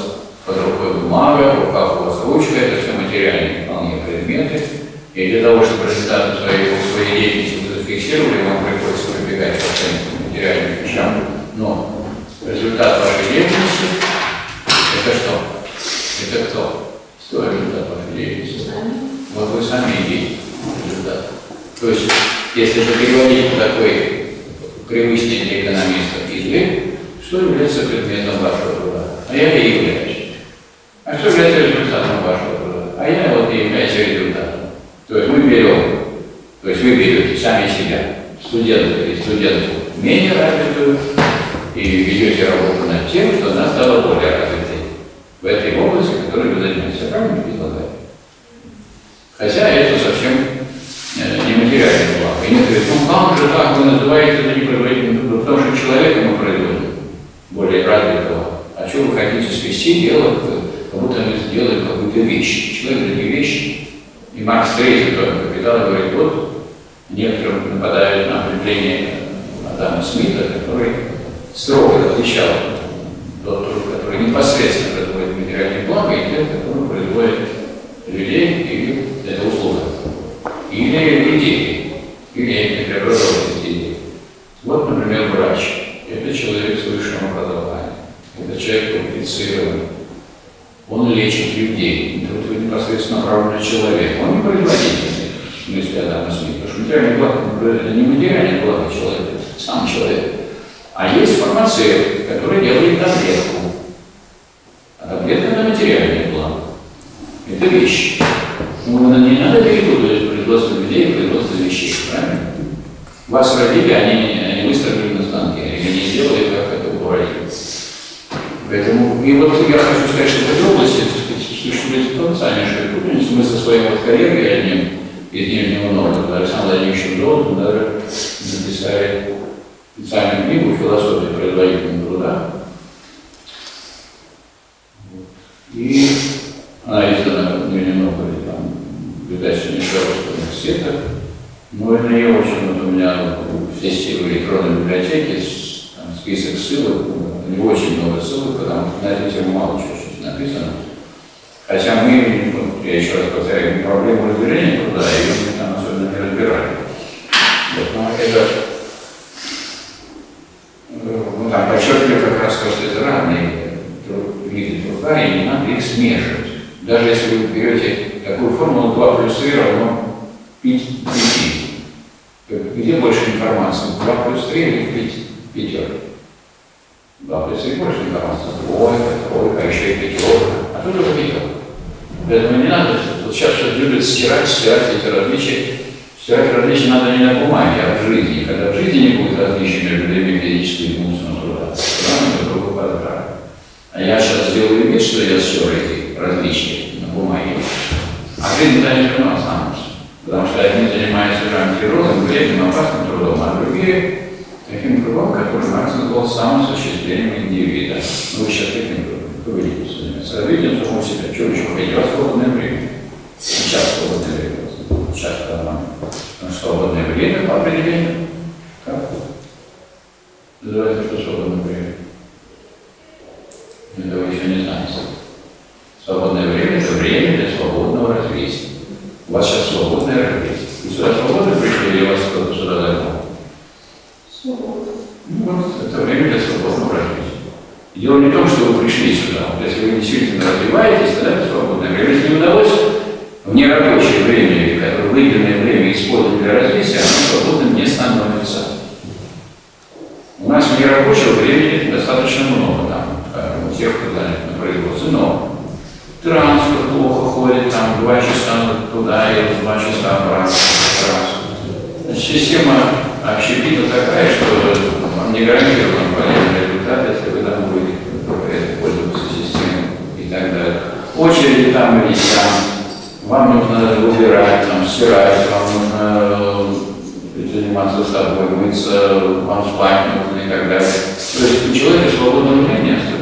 под рукой бумага, в руках у вас ручка, это все материальные вполне предметы. И для того, чтобы результаты своей деятельности зафиксировали, вам приходится прибегать к каким-то материальным вещам. Но результат вашей деятельности – это что? Это кто? Кто результат вашей деятельности? Вот вы сами и есть результат. То есть, если вы переводите такой привычный для экономистов язык, что является предметом вашего труда? А я и являюсь. А что является результатом вашего труда? А я вот и являюсь результатом. То есть мы берем, то есть вы берете сами себя, студентов и студентку менее развитую, и ведете работу над тем, что она стала более развитой в этой области, которой вы занимаетесь. Правильно предлагаю? Хотя это совсем не материальный план. И не говорит, ну как же так вы называете это непроизводительным трудом, потому что человека мы производим. Более развитого. А что вы хотите свести дело, как будто они сделали какую-то вещь. Человек это не вещь. И Маркс III, который капитал, говорит, вот некоторым нападают на определение Адама Смита, который строго отличал тот труд, который непосредственно производит материальные блага, и тот, который производит людей, и это услуга. Или идеи, или преобразованные идеи. Вот, например, врач. Это человек с высшим образованием, это человек квалифицированный, он лечит людей, тут непосредственно направленный человек, он не производительный, в смысле Адама Смита, потому что материальный благ, это не материальный благ человека, сам человек. А есть фармацевт, который делает таблетку, а таблетка это материальный благ, это вещь. Ну, не надо перепутать производство людей и производство вещей, правильно? Вас родили, они выстроили на станке. Не сделали, как это говорили. Поэтому, и вот я хочу сказать, что в этой области существует потенциальнейшая трудность. Мы со своим вот коллегой, одним из Нижнего Новгорода, Александром Владимировичем Долгим, даже написали специальную книгу «Философия производительного труда». И она издана в Нижнем Новгороде, там, в библиотеке Нижегородского университета. Но это не очень, у меня здесь в электронной библиотеке список ссылок, не очень много ссылок, потому что на эту тему мало чего сейчас написано. Хотя мы, я еще раз повторяю, проблему разделения труда, ее мы там особенно не разбирали. Вот, но это, ну там подчеркиваю как раз то, что это разные виды труда, и не надо их смешивать. Даже если вы берете такую формулу 2 + 3 = 5. Где больше информации? 2 + 3 или 5? 5. 2 + 3 больше информации. Тройка, еще и 5. А тут уже 5. Поэтому не надо, вот сейчас любят стирать эти различия. Стирать различия надо не на бумаге, а в жизни. Когда в жизни не будет различий между людьми физического и умственного труда, то надо другого квадрата. А я сейчас сделаю вид, что я стер эти различия на бумаге. А ты никогда не понимал сам. Потому что одни занимаются антирозом, вредным, опасным трудом, а другие таким трудом, который Маркс назвал самосуществлением индивида. Ну, сейчас таким трудом, кто видите, занимается развитием самого себя, что еще хотите, у вас свободное время. Сейчас свободное время, сейчас там, свободное время по определению. Как? Называется, что свободное время? Этого еще не знаете. Свободное время – это время для свободного развития. У вас сейчас свободное развитие. Саша, можно прийти, я вас тоже разогнал? Свободно. Ну вот, это время для свободного развития. Дело не в том, что вы пришли сюда. Вот, если вы действительно развиваетесь, тогда это свободное время. Если не удалось в нерабочее время, выделенное время использовать для развития, оно свободным не становится. У нас нерабочего времени достаточно много там, у тех, кто занят на производстве, но транспорт плохо ходит, там 2 часа туда и 2 часа обратно. Значит, система общепита такая, что вам не гарантирован полезный результат, если вы там будете пользоваться системой и так далее. Очереди там или там, вам нужно убирать, там, стирать, вам нужно заниматься собой, мыться, вам спать нужно и так далее. То есть у человека свободного времени остается.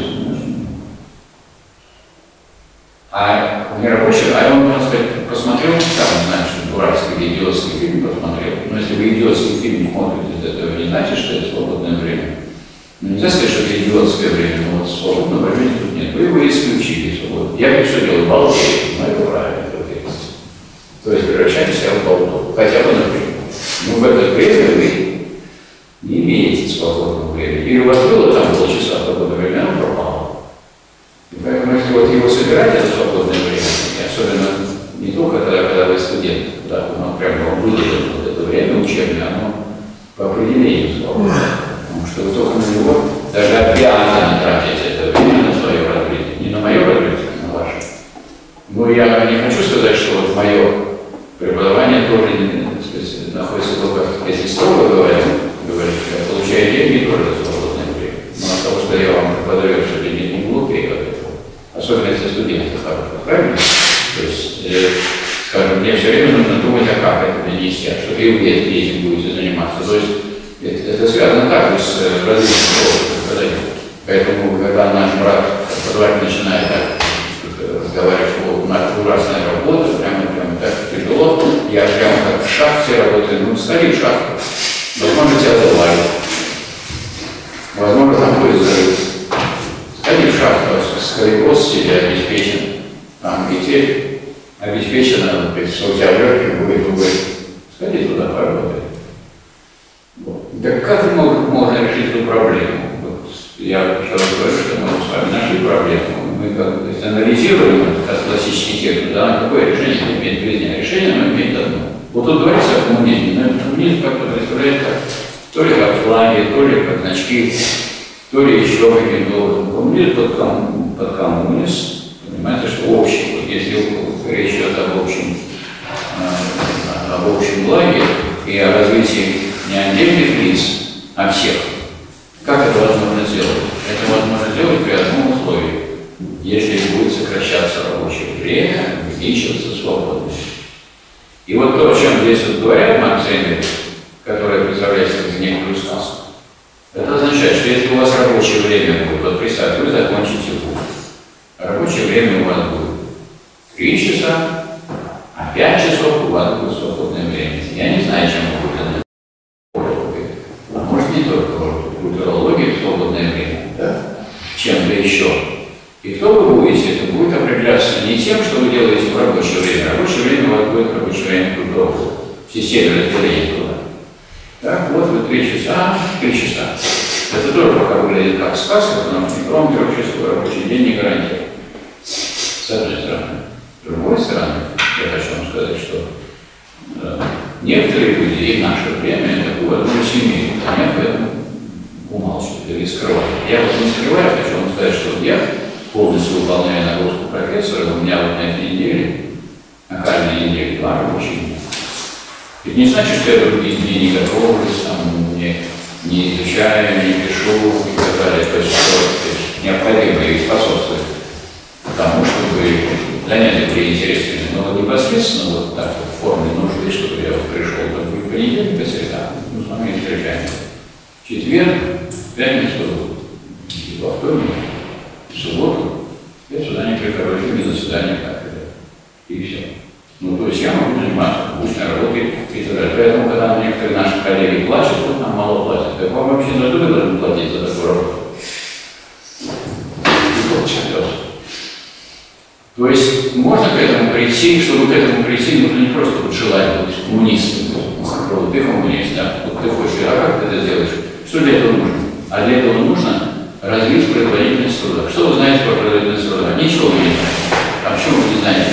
А в нерабочем, а он, можно сказать, посмотрел, там, значит, дурацкий или идиотский фильм посмотрел. Но если вы идиотский фильм смотрите, это не значит, что это свободное время. Нельзя сказать, что это идиотское время, но вот свободного времени тут нет. Вы его исключили свободно. Я все делаю болтаю, но это правильно, это есть. То есть превращайте себя в болту, хотя бы на время. Но в это время вы не имеете свободного времени. Или у вас было там полчаса свободного времени, оно пропало. И поэтому, если вот его собирать, это свободное время, и особенно не только тогда, когда вы студент, да, оно прямо выделено вот это время учебное, оно по определению свободное. Потому что вы только на него даже обязаны тратить это время на свое развитие. Не на мое развитие, а на ваше. Но я не хочу сказать, что вот мое преподавание тоже сказать, находится только, если строго говоря, я получаю деньги тоже за свободное время. Но от того, что я вам преподаю, что деньги не глупее, особенно если студенты хорошие, правильно? То есть, скажем, мне все время нужно думать, а как это донести, а что и вы этим будете заниматься. То есть это связано также с различными опытами. Поэтому, когда наш брат позвать начинает так разговаривать, что у нас ужасная работа, прямо так тяжело, я прямо как в шахте работаю, ну сходи в шахту, возможно, тебя завалит, возможно, там будет взрыв. Сходи в шахту, скорикос тебе обеспечен, там метель обеспечена, что у тебя легкий будет уголь. Сходи туда, поработай. Вот. Так как можно решить эту проблему? Вот. Я еще раз говорю, что мы с вами нашли проблему. Мы как, то есть, анализируем этот классический термин, да, какое решение не имеет две дня, решение оно имеет одно. Вот тут говорится о коммунизме, но коммунизм как-то представляет как, то ли как флаги, то ли как значки, то ли еще каким-то образом. Коммунизм под коммунист, понимаете, что общий, вот если речь идет об общем благе и о развитии не отдельных лиц, а всех. Как это возможно сделать? Это возможно сделать при одном условии. Если будет сокращаться рабочее время, увеличиваться свободность. И вот то, о чем здесь вот говорят Маркс и Энгельс, которое представляется как некую сказку, это означает, что если у вас рабочее время будет, вот представьте, вы закончите вуз. Рабочее время у вас будет 3 часа, а 5 часов у вас будет свободное время. Я не знаю, чем вы будете. А может, не только в культурологии свободное время, да? Чем-то еще. И кто вы будете, это будет определяться не тем, что вы делаете в рабочее время. Рабочее время у вас будет рабочее время трудов. В системе распределения труда. Так, вот вы 3 часа. Это тоже пока выглядит как сказка, потому что никому трехчасовой рабочий день не гарантирует. С одной стороны. С другой стороны, я хочу вам сказать, что некоторые люди и в наше время такую одну семью, а я поэтому умалчиваю или скрываю. Я вот не скрываю, хочу вам сказать, что я полностью выполняю нагрузку профессора, у меня вот на этой неделе, на каждой неделе 2 рабочих дня. Это не значит, что я другие дни не готовлюсь, не изучаю, не пишу и так далее. То есть, необходимо и способствовать тому, чтобы занятия были интересными. Но вот непосредственно вот так вот в форме нужды, чтобы я вот пришел в понедельник, по среда, ну, с вами встречаемся. В четверг, в пятницу, во вторник, в субботу я сюда не прихожу, ни заседание кафедры. И все. Ну, то есть я могу заниматься научной работой и так далее. Поэтому, когда некоторые наши коллеги платят, вот нам мало платят. Так вам вообще за что должны платить за такую работу? И вот, То есть можно к этому прийти, чтобы к этому прийти, нужно не просто вот желать быть коммунистом, вот ты коммунист, да, вот ты хочешь, а как ты это сделаешь? Что для этого нужно? А для этого нужно развить производительность труда. Что вы знаете про производительность труда? Ничего вы не знаете. А почему вы не знаете?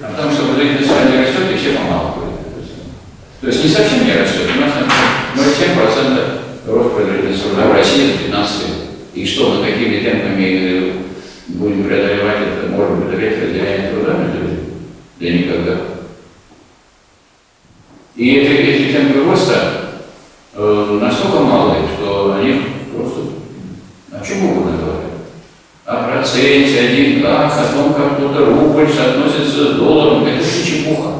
А потому что производительность труда не растет, и все помалкивают. То есть не совсем не растет. У нас 0,7% рост производительности труда в России за 15 лет. И что мы такими темпами будем преодолевать это, можем преодолеть разделение труда между людьми? Да никогда. И эти темпы роста настолько малые, что они просто о чем угодно говорят. О проценте, о деньгах, о том, как кто-то рубль соотносится с долларом. Это все чепуха.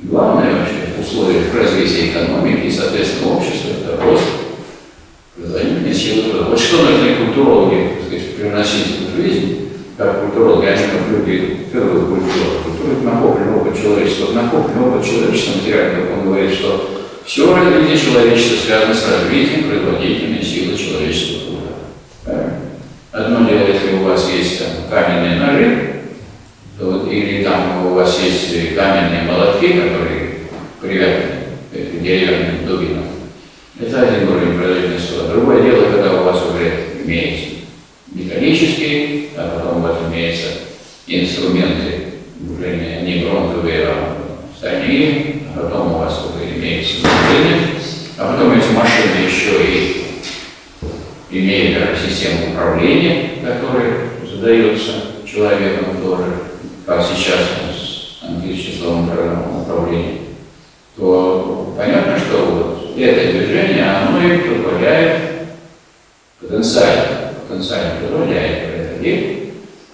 Главное вообще в условиях развития экономики и, соответственно, общества – это рост, производительная сила труда. Вот что должны культурологи, так сказать, привносить в жизнь, как культурологи, они как люди первых культурологов. Культура – накоплен опыт человечества. Накоплен опыт человечества материально, как он говорит, что все развитие человечества связано с развитием производительной силы человеческого труда. Одно дело, если у вас есть там, каменные ножи, вот, или там у вас есть каменные молотки, которые привязаны к деревянным дубинам. Это один уровень производительности труда. Другое дело, когда у вас уже имеется металлические, а потом у вас имеются инструменты, уже не бронзовые, а стальные, а потом у вас уже имеются машины, а потом эти машины еще и имеют систему управления, которая задается человеком тоже, как сейчас с английским словом управления, то понятно, что вот это движение, оно и позволяет потенциально позволяет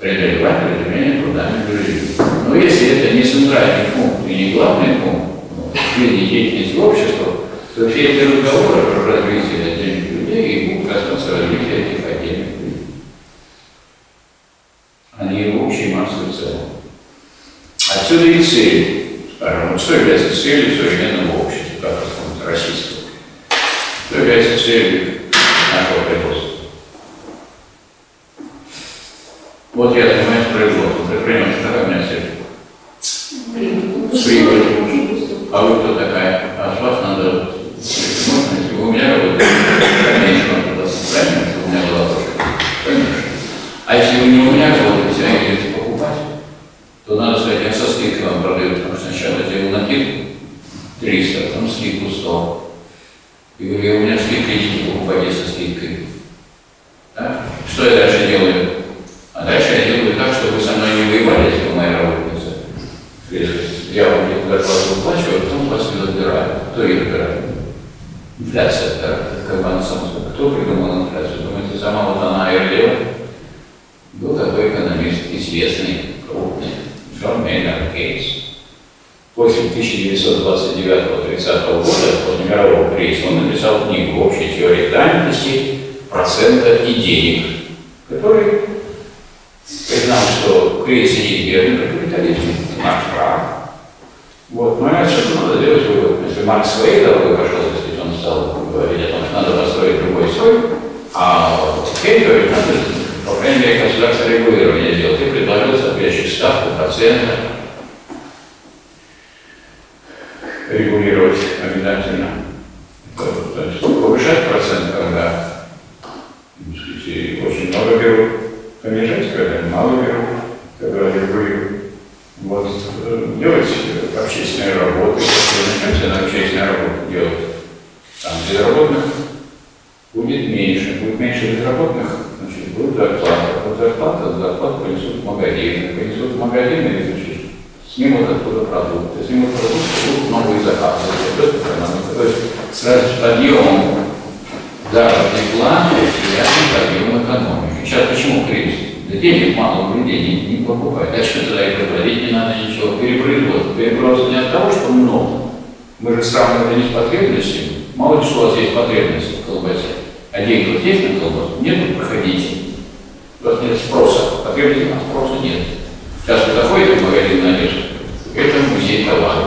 преодолевать разделение труда между людьми. Но если это не центральный пункт и не главный пункт в жизни деятельности общества, то все эти разговоры про развитие отдельных людей и будут касаться развития этих отдельных людей. Они в общей массе в целом. Отсюда и цели. Скажем, что является целью современного общества, как основного российского? Что является целью нашего производства? Вот я занимаюсь производством, предприниматель, какая у меня цель? Прибыль. А вы кто такая? А с вас надо, если вы у меня работаете, конечно, вам надо создать, чтобы у меня была тоже. Конечно. А если вы не у меня работаете, а идете покупать, то надо сказать, я со скидкой вам продаю, потому что сначала я делал накидку 300, потом скидку 100. И говорю, у меня скидка, идите покупайте со скидкой. Так? Что я дальше делаю? А дальше я делаю так, чтобы вы со мной не воевали, если вы моя работница. Я вам зарплату выплачиваю, а потом вас не забираю. Кто ее забирает? Инфляция, да, как бы она сама. Кто придумал инфляцию? Думаете, сама вот она и делала? Был такой экономист, известный, крупный, Джон Мейнард Кейнс. После 1929-30 года, после мирового кризиса, он написал книгу «Общая теория данности, процента и денег», который признал, что кризис неизбежен при капитализме, это наш прав. Вот, но отсюда надо делать вывод. Если Маркс своей дорогой пошел, если он стал говорить о том, что надо построить другой строй, а теперь говорит, надо, по крайней мере, государство регулирование делать, и предложил соответствующую ставку процента регулировать обязательно. То есть повышать процент, когда очень много берут, понижать, когда мало берут, когда регулируют. Вот, делать общественные работы, начнете на общественную работу делать, там безработных будет меньше безработных, значит, будет зарплата. Вот зарплата, понесут в магазины, значит, снимут оттуда продукты, будут новые заказы, идет экономика. То есть сразу с подъемом заработной платы связан подъем экономики. Сейчас почему кризис? Да денег мало, людей не покупают. Дальше тогда и производить не надо ничего. Перепроизводство. Перепроизводство не от того, что много. Мы же сравнивали не с потребностью. Мало ли, что у вас есть потребность в колбасе. А деньги вот есть на колбасу? Нет, проходите. У вас нет спроса. Потребности спроса нет. Сейчас вы заходите в магазин на одежду. Это музей товаров.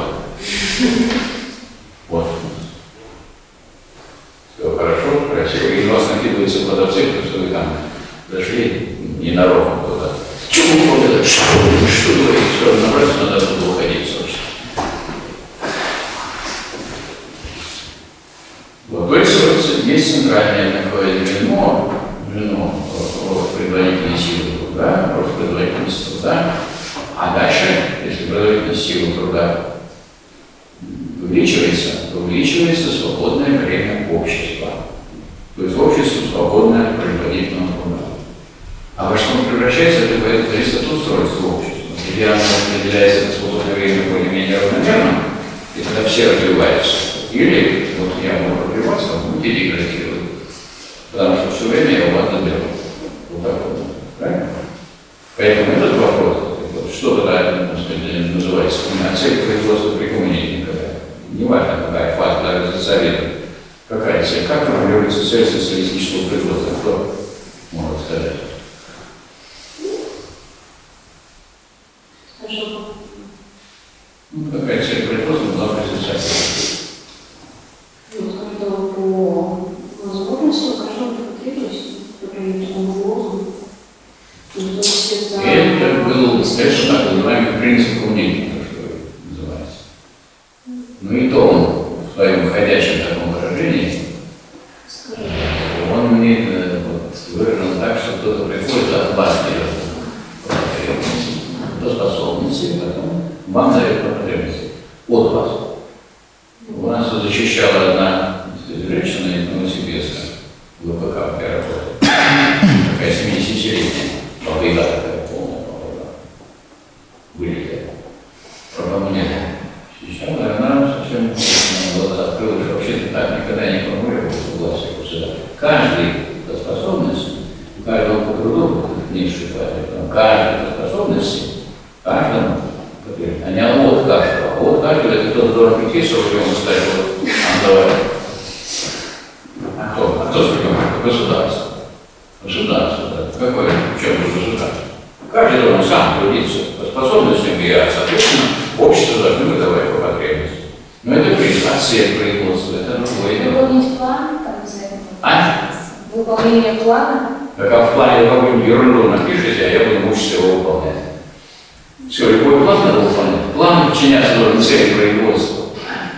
Вот. Все хорошо, красиво. И у вас накидываются продавцы, что вы там зашли ненароком куда-то. Чему это? Что говорить? Что разнообразие надо оттуда уходить, собственно. Выбрасывается есть центральное такое вино, предварительной силы труда, просто предварительность труда. А дальше, если предварительность силы труда увеличивается, то увеличивается свободное время общества. То есть общество свободное от производительного труда. А во что он превращается, это зависит от устройства общества. Если оно определяется на свободное время более-менее равномерно, и тогда все развиваются. Или вот я могу развиваться, а он деградирует. Потому что все время я его отделяю. Вот так вот. Правильно? Поэтому этот вопрос, вот, что тогда называется, цель производства при коммунизме, не важно, какая фаза, даже за советом, какая цель, как формулируется цель социалистического производства, кто может сказать? Ну, какая цель производства была присутствовать? Ну, когда по возможности, каждому потребность, например, по вложу. Это был, конечно, так называемый принцип коммунизма, что называется. Ну и то он в своем ходячем таком выражении, он мне выражен так, что кто-то приходит от вас до способности, потом вам дает по потребности. От вас. У нас защищала одна женщина из Новосибирска, в ВПК, где работала. Такая 70-летняя, победа такая полная, победа. Вылетела. Проблема нет. Сейчас, она совсем глаза открыла, что вообще-то так никогда не формулировалась в власти сюда. Каждый по способности, у каждого по труду, меньше по каждый по способности, каждому. А не от каждого. От каждого это кто-то должен прийти, чтобы его ставил. А кто? А кто с другим? Государство. Государство, да. Какое? В чем государство? Каждый должен сам трудиться по способностям, и, соответственно, общество должно выдавать по потребности. Но это признание производства, это другое. Выполнить план, там, а? Выполнение плана? Так а в плане какую-нибудь ерунду напишите, а я буду мучиться его выполнять. Все, любой план надо выполнять. План подчиняться должен цели производства.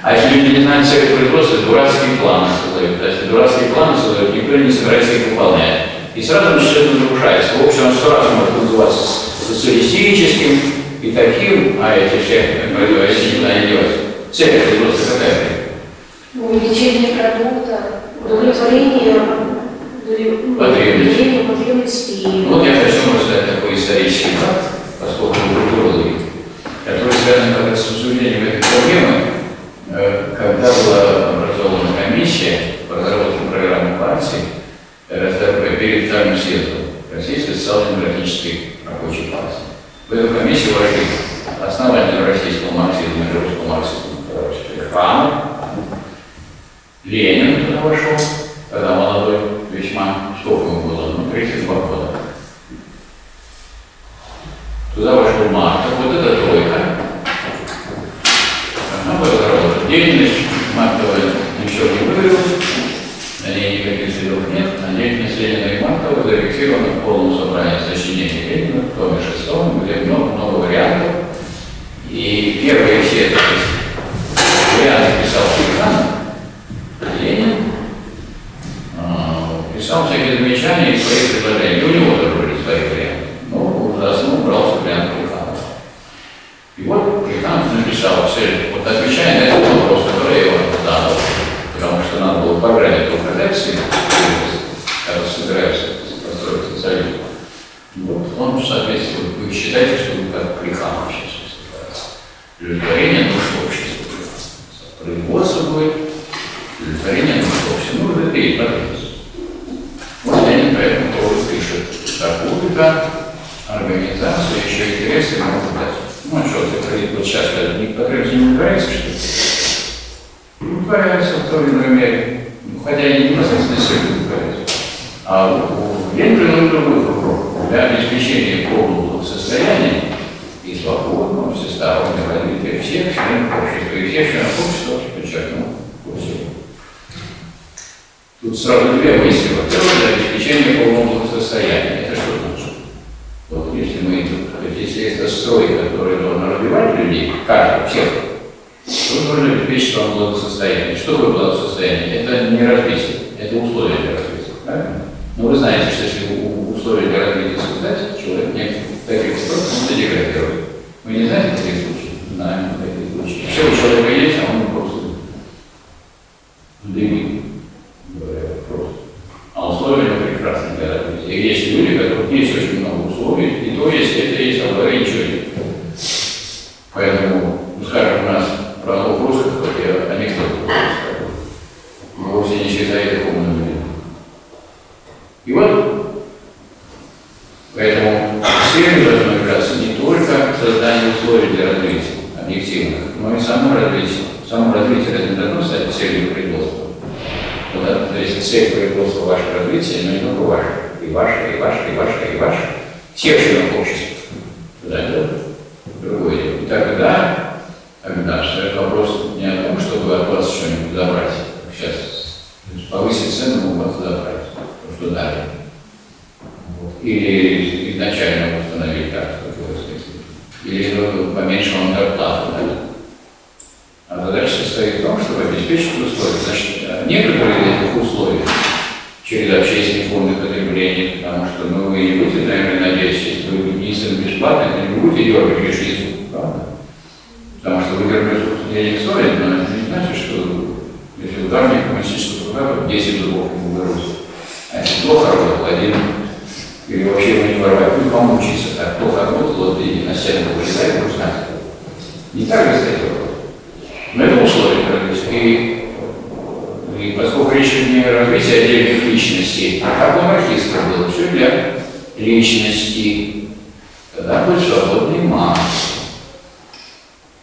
А если люди не знают цели производства, дурацкие планы создают. А если дурацкие планы создают, никто не собирается их выполнять. И сразу начинает нарушаться. В общем, он сразу может называться социалистическим и таким, а эти все, если не знаю, делать. Цель производства какая? Увеличение продукта, удовлетворение потребностей. Вот я хочу рассказать такой исторический факт. Поскольку культурологии, которые связаны как раз с обсуждением этой проблемы, когда была образована комиссия по разработке программы партии РСДРП перед вторым съездом Российской социал-демократической рабочей партии. В эту комиссию вошли основатели российского марксизма и русского марксизма, Храмов, Ленин туда вошел, когда молодой, весьма, сколько ему было, 32 года. Туда вошел Марков, вот эта тройка. Она была работа. Деятельность Маркова ничего не выявилась, на ней никаких следов нет, а деятельность Ленина и Маркова зафиксирована в полном собрании сочинений Ленина, в томе 6, где много вариантов. И первые все варианты писал Шиканов, Ленин, писал всякие замечания и свои предложения. У него тоже были свои варианты. За основу брался вариант Плеханов. И вот Плеханов написал цель, вот отвечая на этот вопрос, который я его задал, потому что надо было пограть эту ходяцию, когда собираюсь построить социализм. Вот он, соответственно, вы считаете, что вы как Плеханов сейчас собирается. Удовлетворение нужно общества. Производство будет, удовлетворение нужно общества. Ну, это и потребность. Вот Ленин поэтому тоже пишет такую-то организацию, еще интересы могут дать. Ну, а что, ты вот сейчас потребности не нравится, что ли? Не нравится в той или иной мере. Хотя и не непосредственно сегодня не нравится. А у Ленина другой вопрос. Для обеспечения полного состояния и свободного всестороннего развития всех членов общества. И всех членов общества, подчеркнул, усилий. Тут сразу две мысли. Во-первых, для обеспечения полного состояния. Это что значит? Вот если мы если это строй, который должен развивать людей, каждый, всех, то нужно обеспечить вам благосостояние. Что такое благосостояние? Это не развитие, это условия для развития. Правильно? Но вы знаете, что если условия для развития создать, человек в таких условиях он деградирует. Вы не знаете таких случаев? Знаем таких случаев. Все, у человека есть, а он просто дымит, говорят, просто. А условия прекрасны для развития. И есть люди, которых есть очень много условий, и то есть это есть ограничение. Поэтому, скажем, у нас про двух русских, хоть я анекдот скажу, мы вовсе не считаем их умными. И вот, поэтому все должны играться не только в создании условий для развития, объективных, но и само развитие. Само развитие это не должно стать целью производства. То есть цель производства ваше развитие, но не только ваше. И ваше, и ваше, и ваше, и ваше. Всех членов общества. Да, это другое дело. И тогда вопрос не о том, чтобы от вас что-нибудь забрать. Сейчас повысить цену, у вас забрать. Что дали. Или изначально установить так, как вы сказали. Или поменьше вам зарплату дали. А задача состоит в том, чтобы обеспечить условия. Значит, некоторые из этих условий через общественные фонды потребления, потому что ну, вы не будете, наверное, надеясь, если вы единственным бесплатно, то не будете дергать лишь правда? Потому что выигрывать денег стоит, но это не значит, что если ударник коммунистического труда, то 10 зубов не выросли. А если плохо работал, один или вообще его не воровать, ну помучиться, так плохо работал, вот и на стену вылезает, ну знать. Не так ли стоит вопрос? Но это условие развития. И поскольку речь не о развитии отдельных личностей, а как у анархистов было все для личности, тогда будет свободный масс.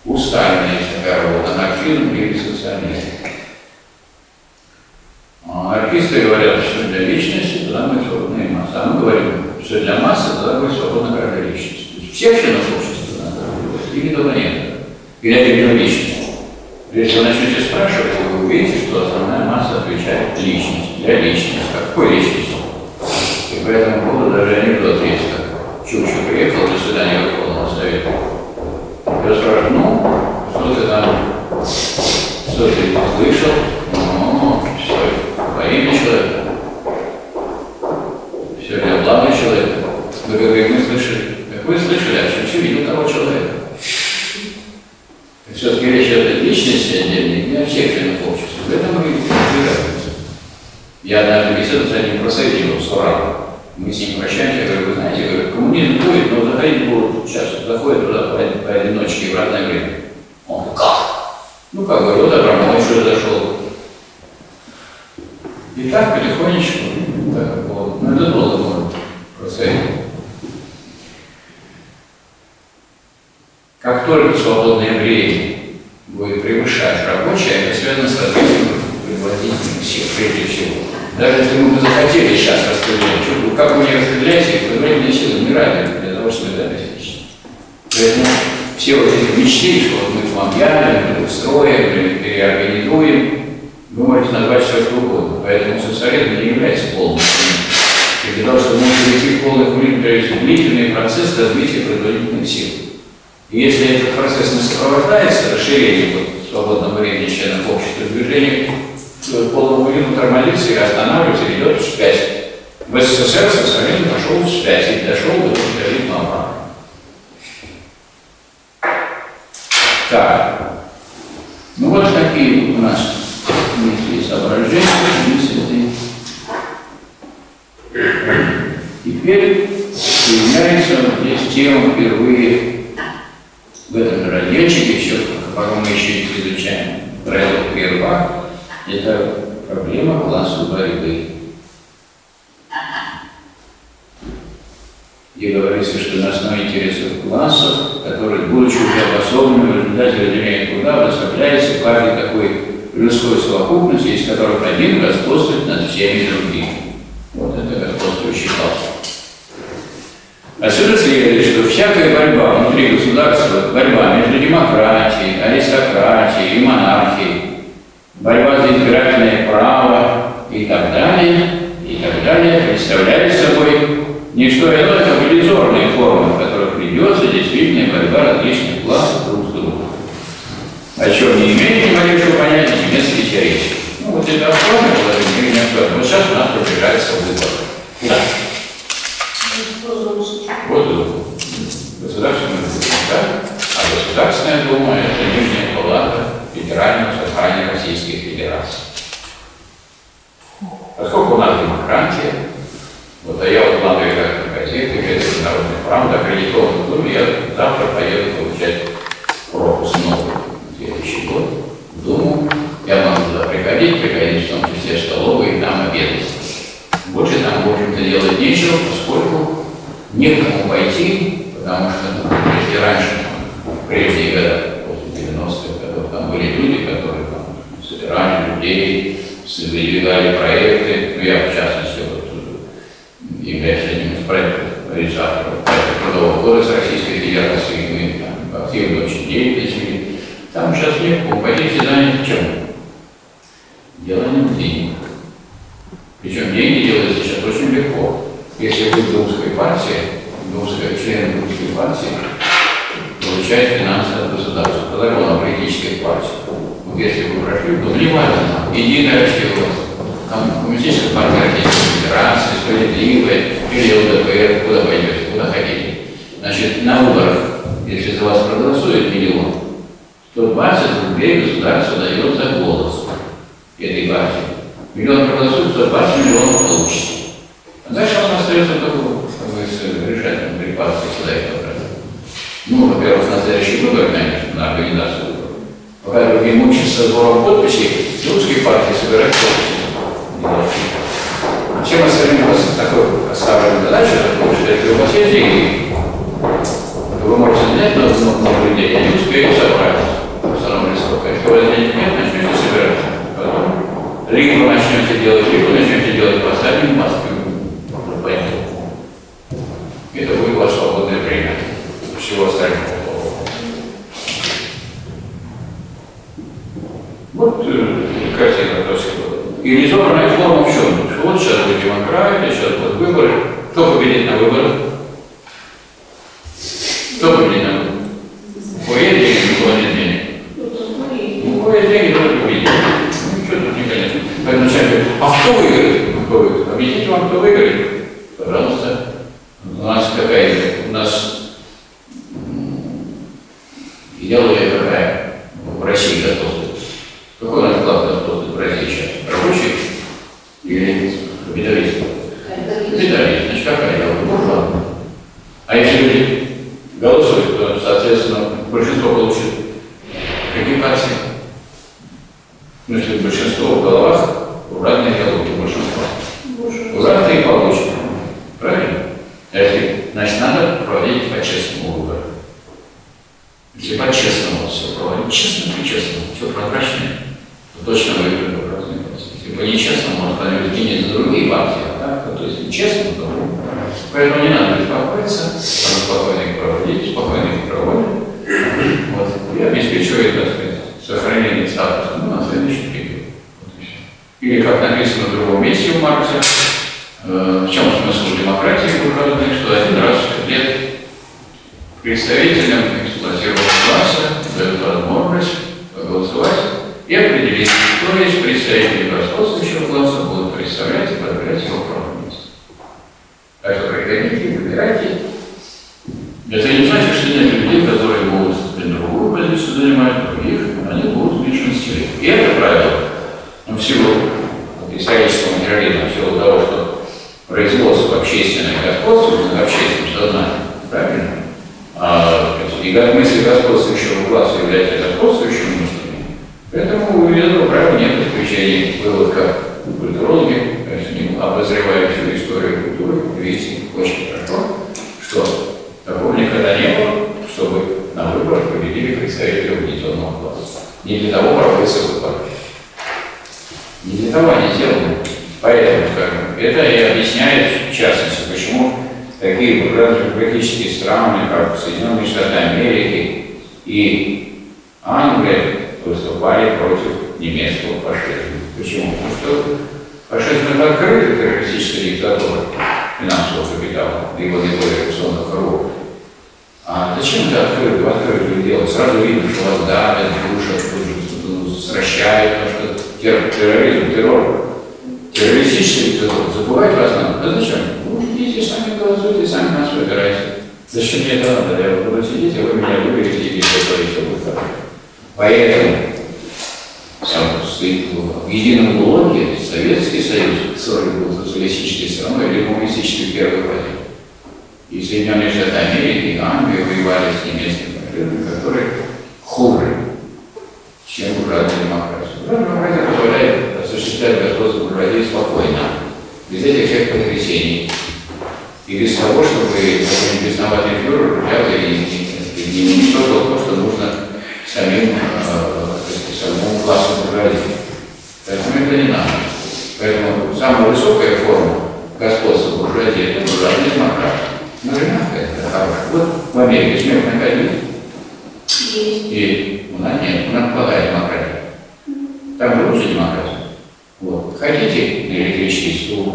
Устальный народ, анархизм или социализм. Анархисты говорят, что для личности, тогда будет свободная масса. А мы говорим, что для массы, тогда будет свободна каждая личность. То есть всех членов общества надо, или того нет, или отдельную личность. Если вы начнете спрашивать, вы увидите, что основная масса отвечает личность, для личности. Какой личности? И по этому поводу даже анекдот есть такой. Чукча приехал, до свидания Верховного Совета. Я спрашиваю, ну, что ты там, что ты слышал? Ну, все, во имя человека. Все для главного человека. Мы говорим, мы слышали. Как вы слышали, а Чукча видел того человека. Все-таки речь о личности отдельной, не о всех членах общества. В этом мы разбираемся. Я однажды беседу с одним просветителем с Урала. Мы с ним прощаемся, я говорю, вы знаете, я говорю, коммунизм будет, но заходить будут, сейчас заходят туда поодиночке в разное время. Он как? Ну как, говорю, вот обратно еще зашел. И так потихонечку, так вот, ну это долго просветитель. Как только свободное время будет превышать рабочее, это связано с развитием производительных сил, прежде всего. Даже если мы бы захотели сейчас распределять, как вы не распределяете, производительные силы умирают для того, чтобы это обеспечить. Поэтому все вот эти мечты, что вот мы вам являем, мы устроим, переорганизуем, вы можете назвать все что угодно. Поэтому социализм не является полным. И для того, чтобы мы прийти в полный культурный длительный процесс развития производительных сил. Если этот процесс не сопровождается расширением свободного времени членов общества, движение к полному миру тормозится и останавливается, и идет вспять. В СССР социализм пошел вспять и дошел до капитализма обратно. Так, ну вот такие у нас мысли и соображения, мысли. Теперь соединяется здесь тема впервые. В этом разделчике все, пока мы еще их изучаем, правило первых, это проблема классовой борьбы. Где говорится, что на основе интересов классов, которые, будучи уже обособленными, в результате разделения труда, выставляется каждый такой людской совокупности, из которых один господствует над всеми другими. Вот это господствующий класс. Отсюда следует, что всякая борьба внутри государства, борьба между демократией, аристократией и монархией, борьба за избирательное право и так далее, представляет собой не что иное, как иллюзорные формы, в которых ведется действительно борьба различных классов друг с другом, о чем не имеет ни малейшего понятия немецкие теоретики. Ну вот это актуально положение, вот сейчас у нас приближается выборы. Да. Вот Дума. Государственная Дума, а Государственная Дума – это нижняя палата Федерального собрания Российской Федерации. Поскольку у нас демократия, вот а я вот главный редактор газеты, газеты «Народная правда», аккредитован в Думе, я завтра поеду получать пропуск новый 2000 год в Думу. Я могу туда приходить в том числе в столовой и там обедать. Больше там, в общем-то, делать нечего, поскольку некому пойти, потому что, ну, если раньше, в прежние годы, после 90-х годов, там были люди, которые там собирали людей, выдвигали проекты. Ну, я, в частности, вот, являюсь одним из проектов реализаторов Трудового кодекса Российской Федерации, мы там активно очень деятельности. Там сейчас некому пойти, все заняты чем? Деланием денег. Причем деньги делаются сейчас очень легко. Если вы в думской партии, член думской партии, получает финансы от государства, по закону политических партий. Вот если вы прошли, то внимательно, Единая Россия, там коммунистическая партия Российской Федерации, Справедливая, или ЛДПР, куда пойдете, куда хотите. Значит, на выборах, если за вас проголосует миллион, 120 рублей государство дает за голос этой партии. Миллион проголосует, 120 миллионов получится. А дальше у нас остается только решать репарации человека. Ну, во-первых, на следующий выбор, конечно, на организацию выборов. Пока другие мучаются сбором подписей, русские партии собирают подписи. А всем остальным у вас такой оставленная задача, что если у вас есть деньги, то вы можете занять много людей, они успеют собрать в основном листок. Если у вас денег нет, начнете собирать. Потом либо начнете делать, поставим Москву, пойдем. Это будет ваше свободное время. Всего остального. Вот картина происходит. И незабранная форма в чем? Вот сейчас будет демократия, сейчас будут выборы. Кто победит на выборах? Кто победит на выборах? У кого есть деньги, у кого нет денег? У кого есть деньги, тоже победит. Ничего тут непонятно. Поэтому человек говорит, а кто выиграет? Кто выиграет? Объясните вам, кто выиграет? Пожалуйста. У нас какая-то, у нас идеология какая в России господствует? Какой у нас вклад господствует в России сейчас? Рабочий или капиталист? Капиталист, значит какая идеология? Буржуа. А если люди голосуют, то, соответственно, большинство получит какие партии? Ну, если большинство в головах, уратная идеология, большинство. Уратные получат. Правильно? Значит, надо проводить по-честному выборы. Если по-честному все проводить, честно-причестному, все прозрачное, то точно выиграет образный процесс. Если по-нечестному, он становится денег за другие партии, а так, то есть честно, то поэтому не надо беспокоиться, надо спокойно их проводить, спокойно их проводить. Вот. И обеспечивает, так сказать, сохранение статуса на следующий период. Вот и все. Или, как написано в другом месте у Маркса, в чем смысл демократии буржуазной, что один раз в 5 лет представителям эксплуатированного класса дают возможность проголосовать и определить, кто из представителей господствующего класса будут представлять и подавлять его правомочия. Так что приходите, выбирайте. Это не значит, что нет людей, которые будут другую позицию занимать, других, они будут в меньшинстве. И это правило. Но в силу исторического материализма, в силу того, что производство общественное господство, общественное сознание, правильно? И как мысли господствующего класса является господствующим мыслями, поэтому у этого права нет исключений. Было как культурологи, обозревая всю историю культуры, видите, очень хорошо, что такого никогда не было, чтобы на выборах победили представители угнетенного класса. Не для того проводятся выборы. Не для того они сделаны. Поэтому, скажем, это и объясняет, в частности, почему такие буржуазно-демократические страны, как Соединенные Штаты Америки и Англия, выступали против немецкого фашизма. Почему? Потому что фашизм – это открытая террористическая диктатура финансового капитала, его наиболее революционных кругов. А зачем ты открыли дело? Сразу видно, что вас давят, душат, сращают, потому что терроризм, террор, террористический террор. Забывать вас надо. Да зачем? Вы идите, сами голосуйте, сами нас выбирайте. Зачем мне это надо? Я буду сидеть, а вы меня выберете, и все будет. Поэтому сам стоит в едином блоке Советский Союз, который был социалистической страной или коммунистической первой войны. И Соединенные Штаты Америки, и Англия воевали с немецкими партнерами, которые хуже, чем буржуазная демократия. Буржуазная демократия позволяет осуществлять господство буржуазии спокойно, без этих всех потрясений. И без того, чтобы какой-нибудь бесноватый фюрер взял и не уничтожил то, что нужно самому классу буржуазии. Поэтому это не надо. Поэтому самая высокая форма господства буржуазии – это буржуазная демократия. Ну, мягкая, это хорошая. Вот в Америке смертная казнь. И у нас нет, у нас плохая демократия. Там же лучше демократия. Вот. Хотите на электрический стул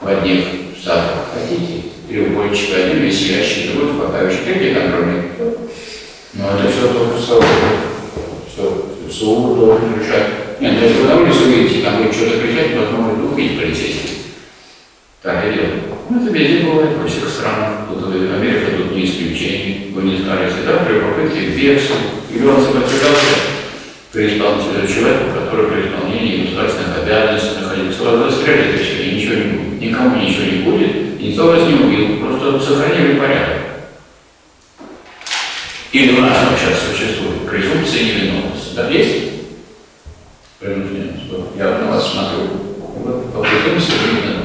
в одних штатах? Хотите? Треугольчик один, висящий, другой хватающий, третий контрольный. Но это все только СУ. Все, СУ должен решать. Нет, если вы на улицу выйдете, там будет что-то кричать, потом вы убить полицейских. Так и делают. Ну, это везде бывает, во всех странах. Тут Америка, тут не исключение. Вы не скажете, да, при попытке вексель. Или он сопротивлялся при исполнителю человека, который при исполнении государственных обязанностей находился. Вас застряли, и ничего не будет. Никому ничего не будет, и никто вас не убил. Просто сохранили порядок. Или у нас сейчас существует презумпция невиновности. Да, есть? Я на вас смотрю. Вот, по презумпции невиновности.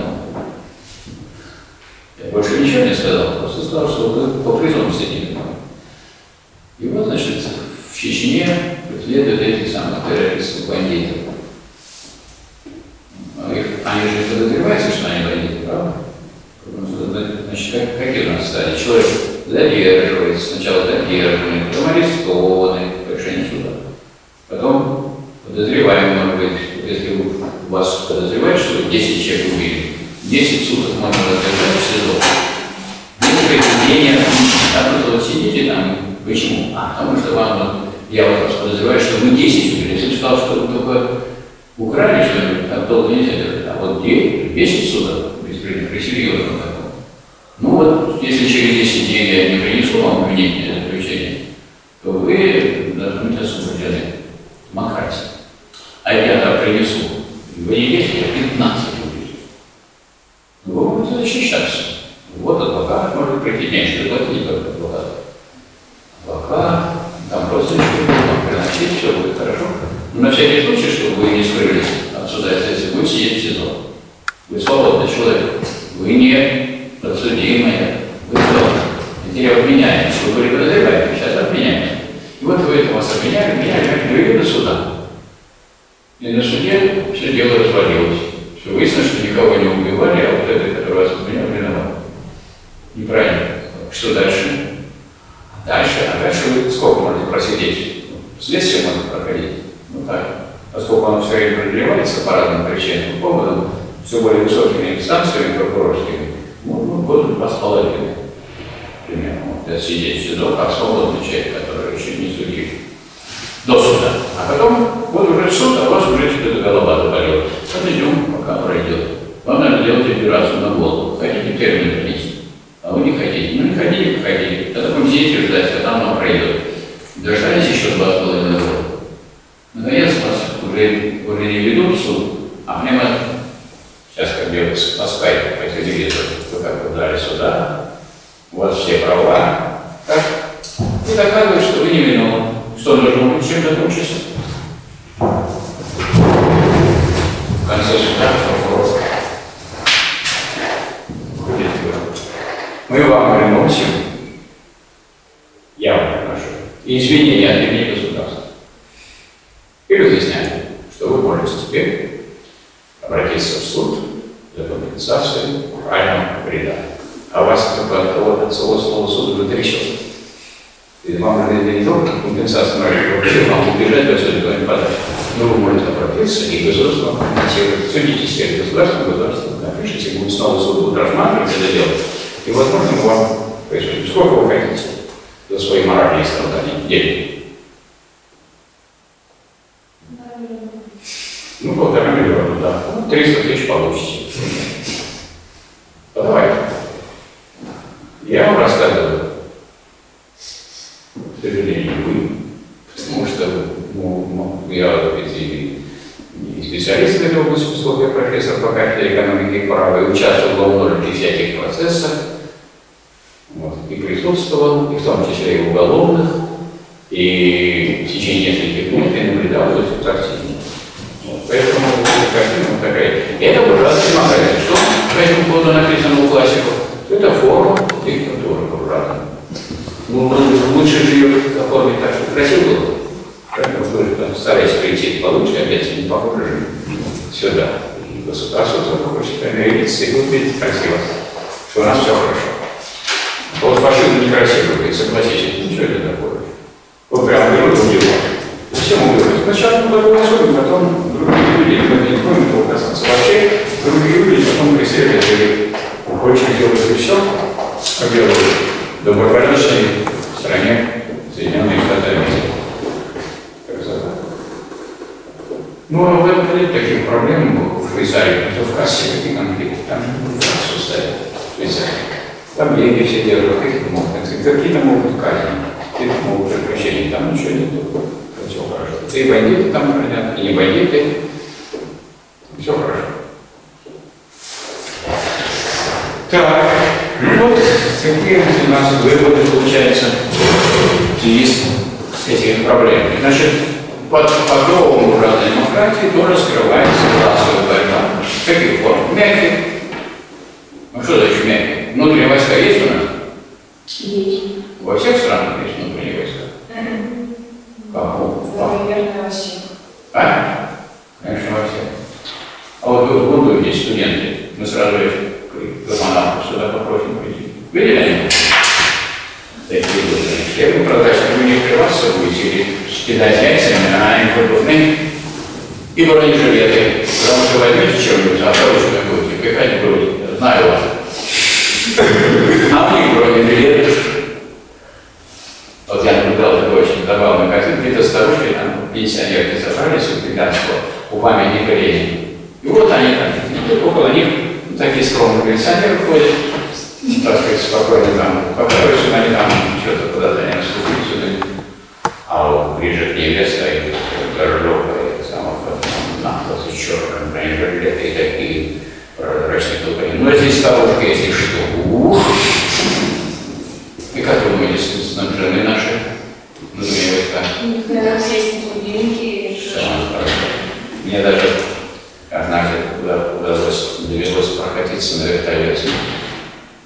Я больше ничего не сказал, просто сказал, что вы по презумпции невиновны. И вот, значит, в Чечне преследуют этих самых террористов, бандитов. Они же подозреваются, что они бандиты, правда? Значит, какие у нас стали? Человек задерживается, сначала задерживаем, потом арестованы по решению суда. Потом подозреваемый, может быть, если вас подозревают, что 10 человек убили, 10 суток можно задержать в СИЗО. Некоторые изменения от этого сидите там. Почему? Потому что вам, я вас подозреваю, что мы 10 убили. Если бы сказал, что вы только украли что-нибудь, так долго нельзя держать. А вот 10 суток, при серьезном таком. Ну вот, если через 10 дней я не принесу вам обвинительное заключение, то вы должны быть освобождены. Демократия. А я принесу. Вы не 10, а 15. Вы будете защищаться. Вот адвокат может прийти, меньше платить, не только адвокат. Адвокат, там просто приносить, все будет хорошо. Но на всякий случай, чтобы вы не скрылись от суда, если вы сидите в СИЗО. Вы свободный человек. Вы не подсудимые. Вы свободны. Теперь обвиняем. Вы были подозреваемы, сейчас обвиняем. И вот вы это вас обвиняли, привели до суда. И на суде все дело развалилось. Все выяснилось, что никого не убивали, а вот этот, который вас обвинял, виноват. Неправильно. Что дальше? А дальше вы сколько можете просидеть? Следствие можно проходить. Ну так. Поскольку оно все время продлевается по разным причинам, поводам, все более высокими инстанциями прокурорскими, ну, года 2,5. Примерно. Вот сидеть в СИЗО, как свободный человек, который еще не судит. До суда. А потом, вот уже суд, а у вас уже что-то голова заболела. Подойдем, пока пройдет. Вам надо делать операцию на голову. Хотите термин принести? А вы не хотите. Ну не хотите, походите. Тогда будем сидеть и ждать, а там вам пройдет. Дождались еще 2,5 года. Наконец вас уже не ведут в суд, а мне надо... Сейчас как бы по скайпу, по телевизору, вы как бы дали сюда. У вас все права. Так? И доказывают, что вы не виновны. Что должен быть, чем закончится? В конце суда прокурор. Мы вам приносим, я вам приношу, извинения от имени государства. И разъясняем, что вы можете теперь обратиться в суд за компенсацию морального вреда. А вас только от целого суда вытрясет. И вам надо не только компенсацию морального вреда, вам убежать до суда и подать. Но вы можете обратиться, и государство вам компенсирует. Судитесь всех государством, напишите, будет снова суд будет рассматривать это дело. И, возможно, вам сколько вы хотите. за свои моральные страдания денег. Ну, 1,5 миллиона, да. 300 тысяч получите. Подавайте. Я вам рассказываю. К сожалению, вы. Потому что я ведь и специалист в этой области, я профессор по кафедре экономики и права, и участвовал во многих всяких процессах. Вот. И присутствовал, и в том числе и уголовных. И в течение нескольких минут я наблюдал за этим картиной. Поэтому картина такая. Это буржуазная демократия. Что по этому поводу написано у классиков? Это форма диктатуры буржуазной. Ну, лучше же ее оформить так, чтобы красиво было. Поэтому стараясь прийти получше, опять не похоже же сюда. Государство только хочет проявиться и будет видеть красиво, что у нас все хорошо. Вот фашизм некрасивый, согласитесь, ничего это такое. Вот прям берут у него. Всем убивать. Сначала мы голосуем, потом другие люди, мы не будем этого касаться. Вообще, другие люди потом преследуют и очень делают и все, как делают в добропорядочной стране Соединенные Штаты Америки. Ну, а в этом нет таких проблем. В Швейцарии, это в кассе какие конфликты, там в кассу ставят, в Швейцарии. Там деньги все делают, какие-то могут, казни, какие-то могут приключения, там ничего нету. Все хорошо. И бандиты там хранят, и не бандиты. Все хорошо. Так, вот какие у нас выводы получаются в связи с этими проблемами. Значит, под новым буржуазной демократии тоже скрывается классовая борьба. Каких форм? Мягких. Ну что значит мягких? Внутренние войска есть у нас? Есть. Во всех странах есть внутренние войска. Наверное, во всех. А? Конечно, во всех. А вот в Лондоне есть студенты. Мы сразу их сюда попросим прийти. Видели они? Такие люди. Я бы продал, что у них приваться будете кидать яйцами, а они крупные. И бронежилеты. Потому что возьмете чем-нибудь, а срочно будете. Какая-нибудь грудь. Знаю вас. А у них бронежилеты. Вот я наблюдал такой очень забавный картин, где-то старушки, там, пенсионерки собрались у Британского, у памятника Ленина. И вот они там, около них, ну, такие скромные пенсионеры ходят, так сказать, спокойно там, покажутся, они там что-то куда-то не наступили сюда. А вот ближе к небе стоит горжок, нахлосы черные, бронежилеты и такие прозрачные тупые. Ну, здесь старушка, если что, ух! И как вы думаете, снабжены наши внутренние войска? У нас есть глубинки. Мне даже однажды довелось прокатиться на вертолете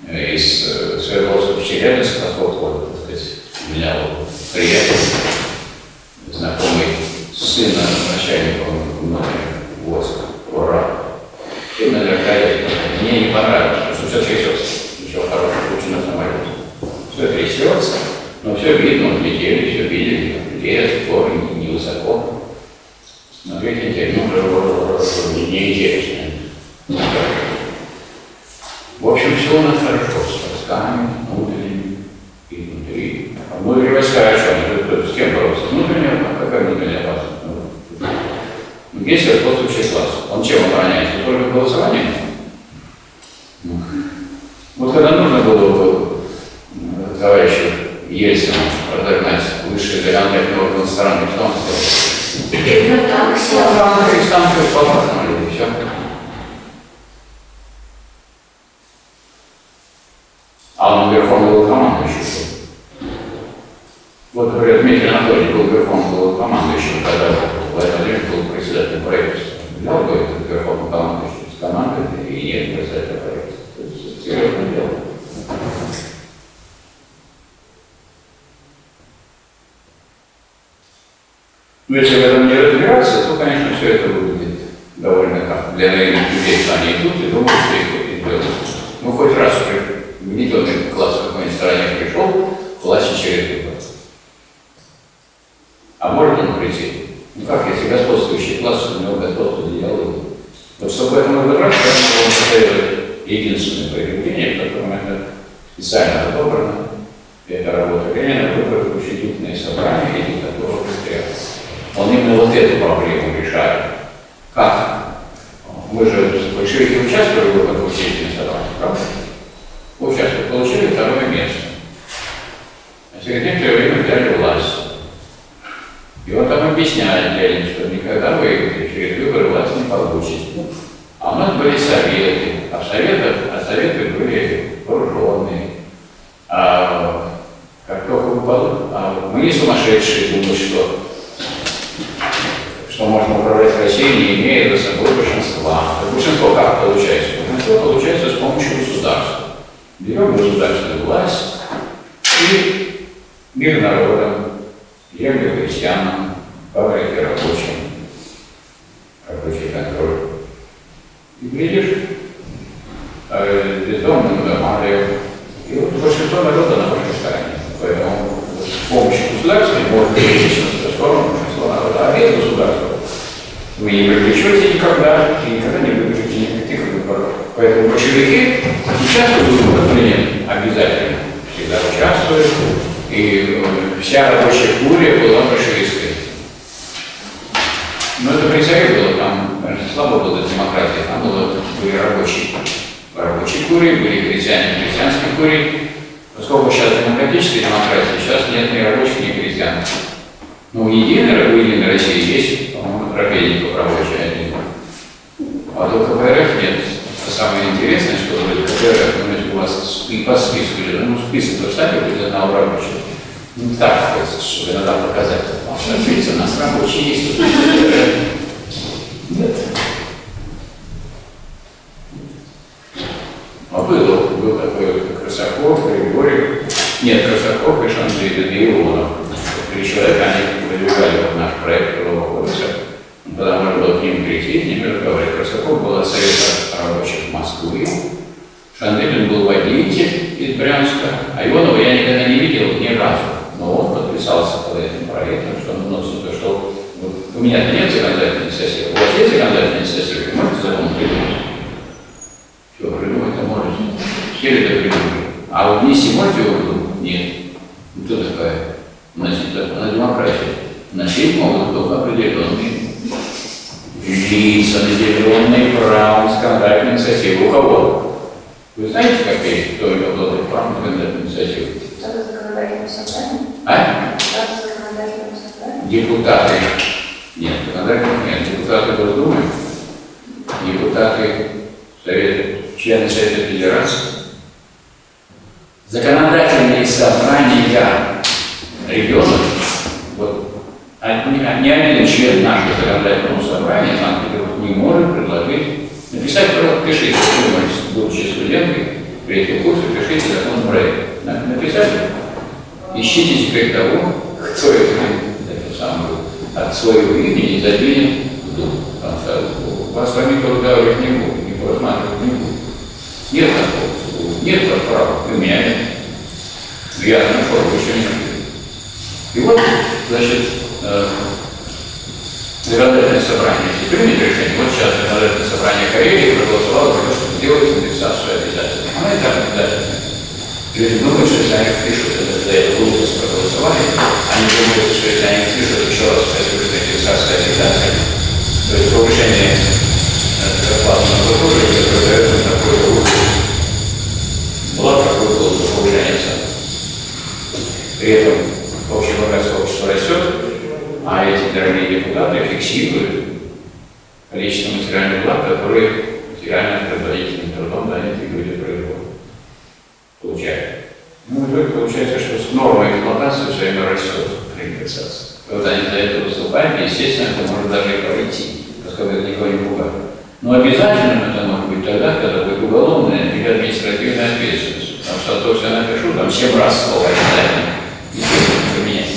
из Свердловска в Челябинск, вот, так сказать, у меня был приятель, знакомый сына начальника внутренних войск, ура! И на вертолете мне не понравилось, потому что все трясется, ничего хорошего, куча на самолете. Все трясется, но все видно, летели, все видели, лес, горы, невысоко. Но видите, ну, неинтересно. В общем, все у нас хорошо, с войсками, внутренними и внутри. А внутри войска, а что? С кем бороться? Внутренняя, а какая внутренняя база? Есть господствующий класс. Он чем обороняется? Только голосованием? Вот когда нужно было товарищу Ельцину разогнать высший законодательный орган страны, что он сказал? Это так, все. И сам все поломали, и все. А он верховный главнокомандующий. Вот, говорят, Дмитрий Анатольевич был верховным главнокомандующим, когда Владимир Ильич был председателем правительства. Взял бы этот верховный главнокомандующий с командой и нет председателя правительства. То есть, серьезное дело. Но если в этом не разбираться, то, конечно, все это выглядит довольно как для наивных людей, что они идут и думают, что их будет делать. Ну, хоть раз гнетенный класс в какой-нибудь стране пришел, власть через выбор. А может он прийти? Ну как, если господствующий класс, у него господствует идеология. Вот чтобы этому разобраться, он создает единственное проявление, которое это специально отобрано, это работа Ленина, выборы в учредительные собрания и диктатура пролетариата. Он именно вот эту проблему решает. Как? Мы же большевики участвовали в выборах в учредительные собрания, правда? Участвовали, получили второе место. А через некоторое время взяли власть. И он там объясняет Ленину, что никогда вы через выборы власть не получите. А у нас были советы, а советы были вооруженные. Как только выпадут, мы не сумасшедшие думают, что можно управлять Россией, не имея за собой большинства. Так большинство как получается? Большинство получается с помощью государства. Берем государственную власть и мир народа, землю крестьянам, фабрики рабочим, рабочий контроль. И видишь, бездомным домарев. И вот большинство народа на вашей стороне. Поэтому с помощью государства можно лично в сторону большинства народа. А без государства вы не привлечете никогда и никогда не выберете никаких выборов. Поэтому большевики участвуют в выборах обязательно. Всегда участвуют. И вся рабочая буря была большевистской. Но это при Союзе было, там слабо была демократия, там были рабочие. Рабочие курии, были крестьяне, крестьянские курии. Поскольку сейчас демократическая демократия, сейчас нет ни рабочих, ни крестьян. Но у Единой России есть, по-моему, проповедников рабочих один. А то КПРФ нет. Это самое интересное, что КПРФ, у вас и по списку, ну список доставили для одного рабочего. Не так хочется, чтобы иногда показать. Потому что, видите, у нас рабочие есть. Нет. А был такой Красаков, Григорий. Нет, Красаков и Шандерин, и Ионов. Три человека, они выдвигали вот наш проект Правового кодекса. Тогда можно было к ним прийти, с ними разговаривать. Красаков был от Совета рабочих Москвы. Шандерин был водитель из Брянска. А Ионова я никогда не видел ни разу. Но он подписался под этим проектом, что он вносит то, что у меня нет законодательной инициативы, у вас есть законодательная инициатива, вы можете закон придумать. Все, придумать-то можете. Все это придумали. А внести можете его придумать? Нет. Кто такая? Значит, она демократия. Носить могут только определенные лица, наделенные правом законодательной инициативы. У кого? Вы знаете, какие кто или кто был правом законодательной инициативы? Кто-то законодательным собранием? А? Кто-то законодательным собранием? Депутаты. Нет, законодательных нет. Депутаты Госдумы, депутаты Совета, члены Совета Федерации. Законодательные собрания регионов. Вот ни один член нашего законодательного собрания Санкт-Петербург не может предложить написать, пишите, будучи студенткой, третьего курса, пишите закон проект. Написать, ищите теперь того, кто это сам был, от своего имени задвинет в дух. Вас с вами разговаривать не буду, не просматривать не буду. Нет такого, нет права, у меня нет. Я нашел еще не буду. И вот, значит, законодательное собрание, если примет решение, вот сейчас законодательное собрание Карелии проголосовало за то, чтобы делать индексацию обязательно. Она и так обязательно. Люди думают, что если они пишут, это за эту глупость проголосовали, они думают, что если они пишут еще раз, что индексация обязательно, то есть повышение зарплатного дохода не продает на такой глупость. Была такой глупость, повышается. При этом общее богатство общества растет. А эти дорогие депутаты фиксируют количество материальных благ, которые материально производительным трудом данные люди производят. Получают. Ну и только получается, что норма эксплуатации все время растет при индексации. Когда они за это выступают, естественно, это может даже и пройти, поскольку это никого не пугает. Но обязательно это может быть тогда, когда будет уголовная или административная ответственность. Потому что то, что я напишу, там 7 раз слово обязательно, естественно, поменяется.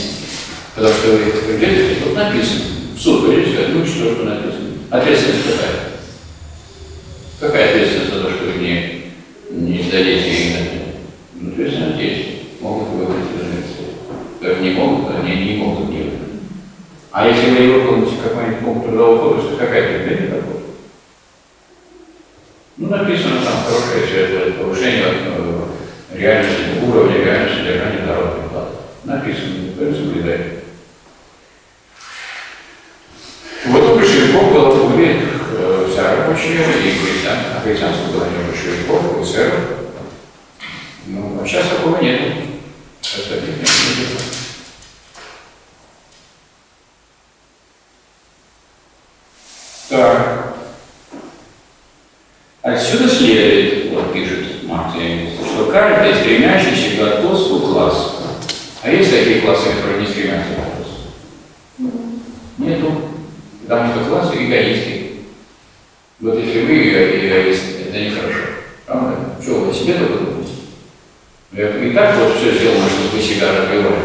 Потому что вы придете, тут написано. В суд придете, отмучите то, что написано. Ответственность какая? Какая ответственность за то, что вы не сдадите их? Ну, ответственность есть. Могут выбрать ответственность. Как не могут, они не могут делать. А если вы не выполните какой-нибудь пункт трудового кодекса, какая предмета такого? Ну, написано там хорошее повышение реальности, уровня реальности содержания народных плат. Написано, соблюдать. В этом большевиков было умеет вся рабочая и крестьянство было не большевиков, эсеров. Ну, а сейчас такого нет. Сейчас таких нет. Так. Отсюда следует, вот пишет Маркс, что каждый стремящийся к господству класс. А есть такие классы, которые не стремятся к господству? Нету. Потому что классы эгоисты. Вот если вы эгоисты, это нехорошо. Правда? Что, вы себе только думаете? И так вот все сделано, чтобы вы себя развивали.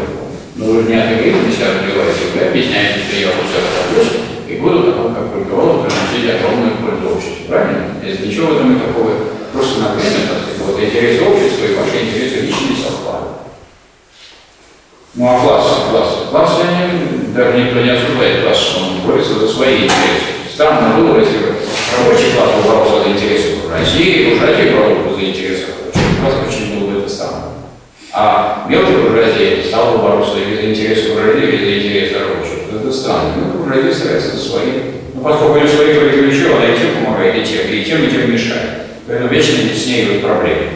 Но вы же не отыграете, вы себя развиваете. Вы объясняете, что я вот все развиваюсь. И буду потом, как культуролог, приносить огромную пользу обществу. Правильно? Если ничего в этом такого, просто на время, вот интересы общества и ваши интересы личные совпадают. Ну а классы они, даже никто не осуждает класс, что он борется за свои интересы. Странно было, если бы рабочий класс боролся за интересы буржуазии, буржуазия боролся за интересы рабочих класса, очень было бы это странно. А мелкая буржуазия стала бороться и за интересы буржуазии, и за интересы рабочих. Это странно. Ну, буржуазия старается за свои. Но поскольку ее свои привлечет, она и тем помогает, и тем мешает. Поэтому вечно с ней идут проблемы.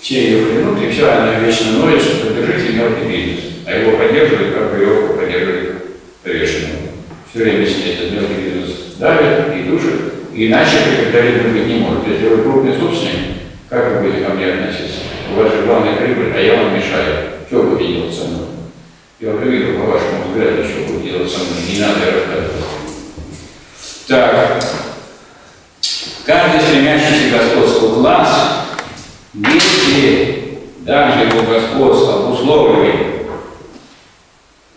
Все ее пленут, и вся она вечно ноет, что поддержите мелкий бизнес. А его поддерживают, как веревку поддерживают повешенного. Все время с ней этот мелкий бизнес давит и душит. Иначе капитализм быть не может. Если вы крупный собственник, как вы будете ко мне относиться? У вас же главная прибыль, а я вам мешаю. Что вы будете делать со мной? Я уже вижу, по вашему взгляду, что будет делать со мной. Не надо рассказывать. Так. Каждый стремящийся к господству класс, если даже его господство обусловливает,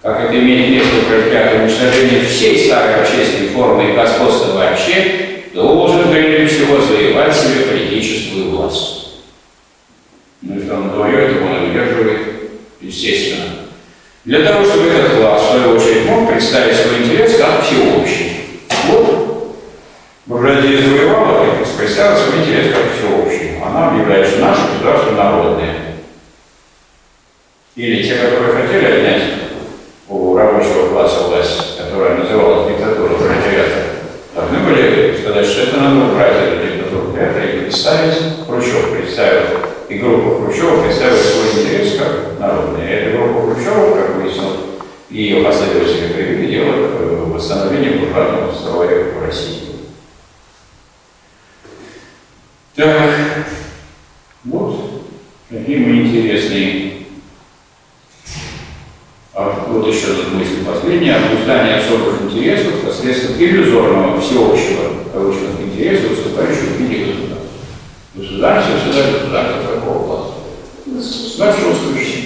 как это имеет место в предприятии уничтожения всей старой общественной формы и господства вообще, должен прежде всего завоевать себе политическую власть. Ну, если он завоевает, он удерживает, естественно. Для того, чтобы этот класс, в свою очередь, мог представить свой интерес как всеобщий. Вот, буржуазия завоевала, представила свой интерес как всеобщий. Она объявляется наше государство народное. Или те, которые хотели отнять у рабочего класса власть, которая называлась диктатурой пролетариата, должны были сказать, что это надо убрать эту диктатуру пролетариата и представить Хрущев, представил. И группа Хрущева представила свой интерес как народный. Эта группа Хрущева, как выяснил, и ее последователи привели дело к восстановлению буржуазного строя в России. Так, вот такие мы интересные. А вот еще одна мысль последняя. Обуздание особых интересов посредством иллюзорного всеобщего повышенных интересов, выступающего в виде государства. Государство всегда государство такого класса. Государство устойчивое.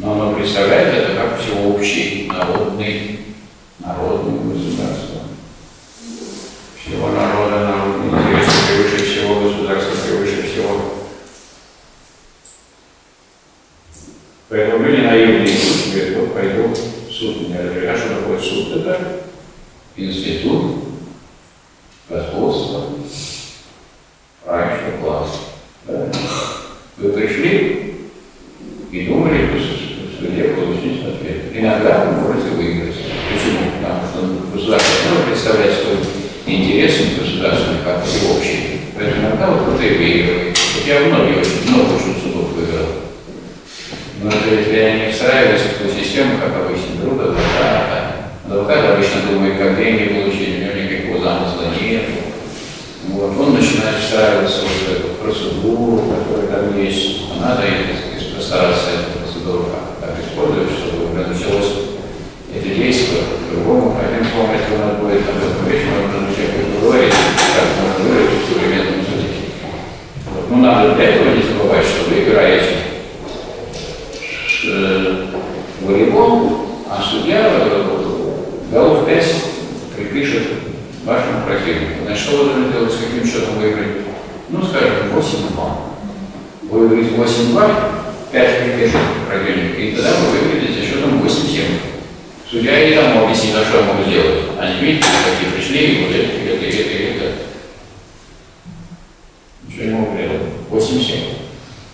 Но оно представляет это как всеобщий народный государство. Всего народа, народный интерес превыше всего, государство превыше всего. Поэтому люди наивные говорят, вот пойду в суд. Мне говорят, а что такое суд? Это институт господства. Раньше класс. Да. Вы пришли и думали, что где получить ответ. Иногда вы можете выиграть. Почему? Потому что государство должно представлять свой интерес государственный как всеобщий. Поэтому иногда вот кто-то и выигрывает. Я много судов выиграл. Но если они не встраиваются в ту систему, как обычно, друг от адвоката. Адвокат обычно думает, как деньги получить, у него никакого замысла нет. Вот, он начинает встраиваться в эту процедуру, которая там есть. Надо постараться эту процедуру так использовать, чтобы началось это действие по-другому. Хотим вспомнить, что надо будет об этом речь, можно начать говорить, как можно говорить в современном языке. Вот. Но надо для этого не забывать, что вы играете в волейбол, а судья голов 5 припишет вашему противнику. Значит, что вы должны делать, с каким счетом выиграть? Ну, скажем, 8-2. Вы выиграете 8-2, 5 припишет противник, и тогда вы выиграете счетом 8-7. Судья и там объяснит, а что я могу сделать. Они видят, какие пришли, и вот это. Ничего не могу делать. 8-7.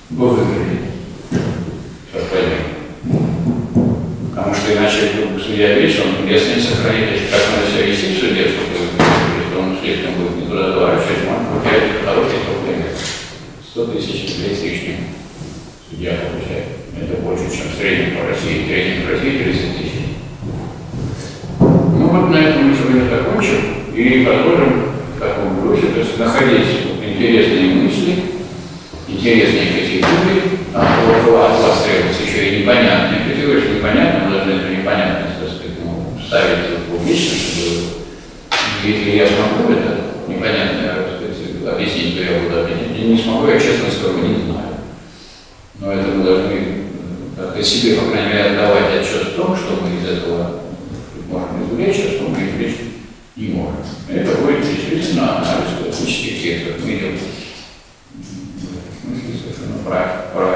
Сейчас поймем. Потому что иначе судья видишь, он если не сохранит, как надо себя вести в суде, чтобы он слишком будет не туда доворачивать, он получает хорошие проблемы. 100 тысяч, 2 тысячи судья получает. Это больше, чем в среднем по России. Тренинг в России 30 тысяч. Ну вот на этом мы с вами закончим и продолжим в таком ключе, то есть находить интересные мысли, интересные категории, а от вас требуется еще и непонятные категории, что непонятно, мы должны эту непонятность, так сказать, ну, вставить публично, чтобы если я смогу это непонятное, так сказать, объяснить, то я буду объяснять. Я не смогу, я честно скажу, не знаю. Но это мы должны как-то себе, по крайней мере, отдавать отчет в том, что мы из этого можем извлечь, а что мы извлечь не можем. Это будет действительно анализ классических текстов. Мы идем в смысле совершенно правильно.